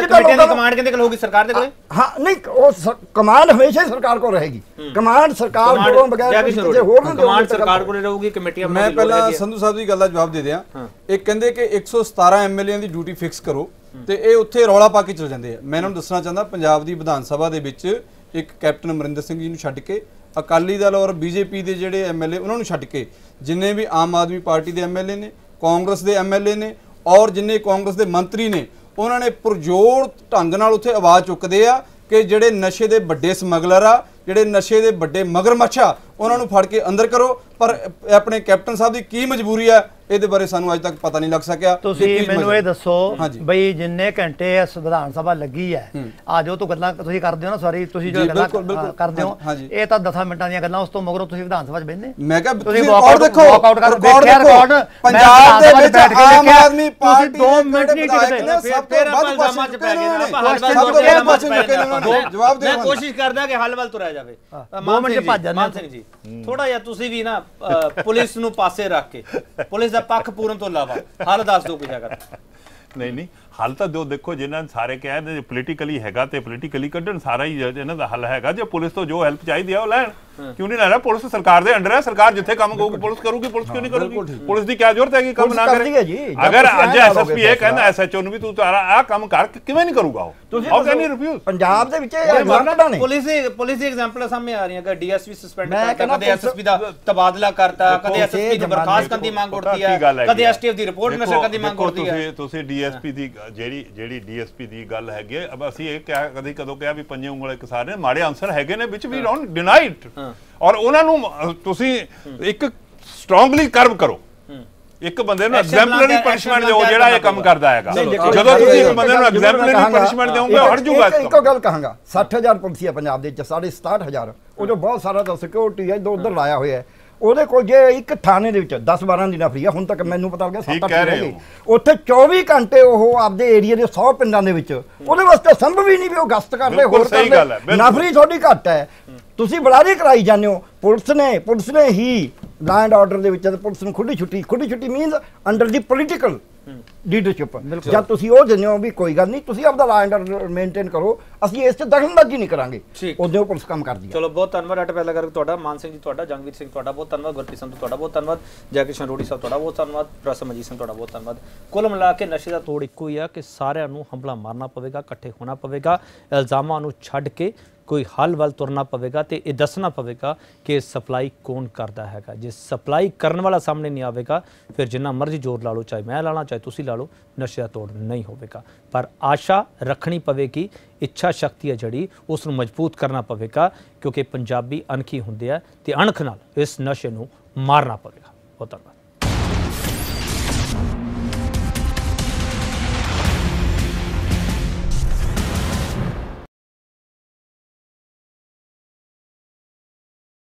ਕਮਾਂਡ ਕਿੰਦੇ ਕੋਲ ਹੋਗੀ? ਸਰਕਾਰ ਦੇ ਕੋਲ? ਹਾਂ ਨਹੀਂ, ਉਹ ਕਮਾਂਡ ਹਮੇਸ਼ਾ ਹੀ ਸਰਕਾਰ ਕੋਲ ਰਹੇਗੀ। ਕਮਾਂਡ ਸਰਕਾਰ ਕੋਲੋਂ ਬਗੈਰ ਕਿਸੇ ਹੋਰ ਨੂੰ ਕਮਾਂਡ ਸਰਕਾਰ ਕੋਲ ਰਹੂਗੀ, ਕਮੇਟੀਆਂ ਬਣਾਉਣੀਆਂ। ਮੈਂ ਪਹਿਲਾਂ ਸੰਧੂ ਸਾਹਿਬ ਦੀ ਗੱਲ ਦਾ ਜਵਾਬ ਦੇ ਦਿਆਂ। ਇਹ ਕਹਿੰਦੇ ਕਿ 117 ਐਮਐਲਏ ਦੀ ਡਿਊਟੀ ਫਿਕਸ ਕਰੋ ਤੇ ਇਹ ਉੱਥੇ ਰੌਲਾ ਪਾ ਕੇ ਚਲੇ ਜਾਂਦੇ ਆ। ਮੈਂ ਇਹਨਾਂ ਨੂੰ ਦੱਸਣਾ ਚਾਹੁੰਦਾ ਪੰਜਾਬ ਦੀ ਵਿਧਾਨ ਸਭਾ ਦੇ ਵਿੱਚ ਇੱਕ ਕੈਪਟਨ ਅਮਰਿੰਦਰ ਸਿੰਘ ਜੀ ਨੂੰ ਛੱਡ ਕੇ ਅਕਾਲੀ ਦਲ ਔਰ ਬੀਜੇਪੀ ਦੇ ਜਿਹੜੇ ਐਮਐਲਏ ਉਹਨਾਂ ਨੂੰ ਛੱਡ ਕੇ जिन्हें भी आम आदमी पार्टी के MLA ने, कांग्रेस के MLA ने और जिन्हें कांग्रेस के मंत्री ने, उन्होंने पुरजोर ढंग नाल उत्थे आवाज़ चुकते हैं कि जिहड़े नशे के वड्डे समगलर आ, जिहड़े नशे के वड्डे मगरमच्छ आ, उन्होंने फड़ के अंदर करो। पर अपने कैप्टन साहब की की मजबूरी है ये बारे सानू अज तक पता नहीं लग सकिया। मैनूं ये दसो बई जिन्ने घंटे विधान सभा लगी है आज, तो गल्लां तुसीं करदे हो ना सारी, तुसीं जो गल्लां करदे हो ये तो 10 मिनटां दीयां गल्लां, उस तो मगरों तुसीं विधान सभा च बैठदे। मैं कहा तुसीं रिकॉर्ड देखो, रिकॉर्ड पंजाब दे विच आम आदमी पार्टी 2 मिनट नहीं टिकदे, सब तो बाद पासां च पै गए ना। जवाब दे, मैं कोशिश करदा कि हल वल तुरै जावे। मान सिंह जी थोड़ा जिहा तुसीं भी ना पुलिस नूं पासे रख के पुलिस पक्ष पूरन तो इलावा हल दस दो। नहीं हल तो दो, देखो जिन्हें सारे कहा पोलीटिकली है तो पोलीटिकली कढ़न सारा ही इन्हों का हल है। जो पुलिस तो जो हेल्प चाहिए है वो लैन, क्यों नहीं लैना? पुलिस सरकार के अंडर है, सरकार जिथे काम करूगी पुलिस करूगी, पुलिस क्यों नहीं करूगी? पुलिस की क्या जरूरत है कि काम ना करे? अगर अज SSP ये कहना SHO भी तू तारा आ काम कर, किवें नहीं करूगा वो? और कहनी रिफ्यूज पंजाब दे विच पुलिस दी एग्जांपल सामने आ रही है। अगर DSP सस्पेंड करता, कदे SSP दा तबादला करता, कदे SSP दी बर्खास्त करन दी मांग उठदी है, कदे STF दी रिपोर्ट नशर करन दी मांग उठदी है। तुसी DSP दी ਜਿਹੜੀ DSP ਦੀ ਗੱਲ ਹੈਗੀ ਹੈ, ਅਬ ਅਸੀਂ ਇਹ ਕਿਹਾ ਕਦੀ ਕਦੋਂ ਕਿਹਾ ਵੀ ਪੰਜੇ ਉਂਗਲੇ ਕਿਸਾਨ ਨੇ, ਮਾੜੇ ਆਨਸਰ ਹੈਗੇ ਨੇ ਵਿੱਚ ਵੀ ਡੋਨਟ ਡਿਨਾਈਡ, ਔਰ ਉਹਨਾਂ ਨੂੰ ਤੁਸੀਂ ਇੱਕ ਸਟਰੋਂਗਲੀ ਕਰਵ ਕਰੋ। ਇੱਕ ਬੰਦੇ ਨੂੰ ਐਗਜ਼ੈਂਪਲਰੀ ਪਨਿਸ਼ਮੈਂਟ ਦਿਓ ਜਿਹੜਾ ਇਹ ਕੰਮ ਕਰਦਾ ਹੈਗਾ। ਜਦੋਂ ਤੁਸੀਂ ਇੱਕ ਬੰਦੇ ਨੂੰ ਐਗਜ਼ੈਂਪਲਰੀ ਪਨਿਸ਼ਮੈਂਟ ਦਿਓਗੇ ਹਟ ਜੂਗਾ। ਇੱਕ ਗੱਲ ਕਹਾਂਗਾ, 60000 ਪੁਲਿਸ ਹੈ ਪੰਜਾਬ ਦੇ ਵਿੱਚ, 67000 ਉਹ ਜੋ ਬਹੁਤ ਸਾਰਾ ਤਾਂ ਸਿਕਿਉਰਿਟੀ ਹੈ ਜੋ ਉਧਰ ਲਾਇਆ ਹੋਇਆ ਹੈ। ਉਹਦੇ ਕੋਲ ਜੇ ਇੱਕ ਥਾਣੇ ਦੇ ਵਿੱਚ 10-12 ਦਿਨਾਂ ਫਰੀ ਆ, ਹੁਣ ਤੱਕ ਮੈਨੂੰ ਪਤਾ ਲੱਗਿਆ 7-8 ਹੋਗੇ, ਉੱਥੇ 24 ਘੰਟੇ ਉਹ ਆਪਦੇ ਏਰੀਆ ਦੇ 100 ਪਿੰਡਾਂ ਦੇ ਵਿੱਚ, ਉਹਦੇ ਵਾਸਤੇ ਸੰਭਵ ਵੀ ਨਹੀਂ ਵੀ ਉਹ ਗਸ਼ਤ ਕਰਦੇ ਹੋਰ ਕਰਦੇ। ਨਫਰੀ ਤੁਹਾਡੀ ਘੱਟ ਹੈ, ਤੁਸੀਂ ਬੜਾਰੀ ਕਰਾਈ ਜਾਂਦੇ ਹੋ। ਪੁਲਿਸ ਨੇ ਹੀ ਲਾਅ ਐਂਡ ਆਰਡਰ ਦੇ ਵਿੱਚ ਪੁਲਿਸ ਨੂੰ ਖੁੱਡੀ ਛੁੱਟੀ means under the political leadership, ਜਦ ਤੁਸੀਂ ਉਹ ਜੰਨੇ ਹੋ ਵੀ ਕੋਈ ਗੱਲ ਨਹੀਂ, ਤੁਸੀਂ ਆਪਦਾ ਲਾਅ ਐਂਡ ਆਰਡਰ ਮੇਨਟੇਨ ਕਰੋ, ਅਸੀਂ ਇਸ ਤੇ ਦਖਲਅੰਦਾਜ਼ੀ ਨਹੀਂ ਕਰਾਂਗੇ, ਉਹਦੇ ਪੁਲਿਸ ਕੰਮ ਕਰਦੀ ਹੈ। ਚਲੋ ਬਹੁਤ ਧੰਨਵਾਦ ਅਟ ਪਹਿਲਾ ਕਰਕੇ ਤੁਹਾਡਾ, ਮਾਨ ਸਿੰਘ ਜੀ ਤੁਹਾਡਾ, ਜੰਗਵੀਰ ਸਿੰਘ ਤੁਹਾਡਾ ਬਹੁਤ ਧੰਨਵਾਦ, ਗੁਰਪ੍ਰੀਤ ਸੰਧੂ ਤੁਹਾਡਾ ਬਹੁਤ ਧੰਨਵਾਦ, ਜੈ ਕਿਸ਼ਨ ਰੋੜੀ ਸਾਹਿਬ ਤੁਹਾਡਾ ਬਹੁਤ ਧੰਨਵਾਦ, ਪ੍ਰਸਮ ਅਜੀਤ ਸਿੰਘ ਤੁਹਾਡਾ ਬਹੁਤ ਧੰਨਵਾਦ। ਕੁੱਲ ਮਿਲਾ ਕੇ ਨਸ਼ੇ ਦਾ ਤੋੜ ਇੱਕੋ ਹੀ ਆ ਕਿ ਸਾਰਿਆਂ ਨੂੰ ਹੰਭਲਾ ਮਾਰਨਾ ਪਵੇਗਾ, ਇਕੱਠੇ ਹੋਣਾ ਪਵੇਗਾ, ਇਲਜ਼ਾਮਾਂ ਨੂੰ ਛੱਡ ਕੇ कोई हल वल तुरना पवेगा तो यह दसना पवेगा कि सप्लाई कौन करता है। जे सप्लाई करने वाला सामने नहीं आएगा फिर जिन्ना मर्जी जोर ला लो, चाहे मैं ला ला चाहे तुसी ला लो, नशे का तोड़ नहीं होगा। पर आशा रखनी पवेगी, इच्छा शक्ति है जड़ी उसनूं मजबूत करना पवेगा, क्योंकि पंजाबी अणखी हुंदे आ ते अणख नाल इस नशे नूं मारना पवेगा। बहुत धन्यवाद।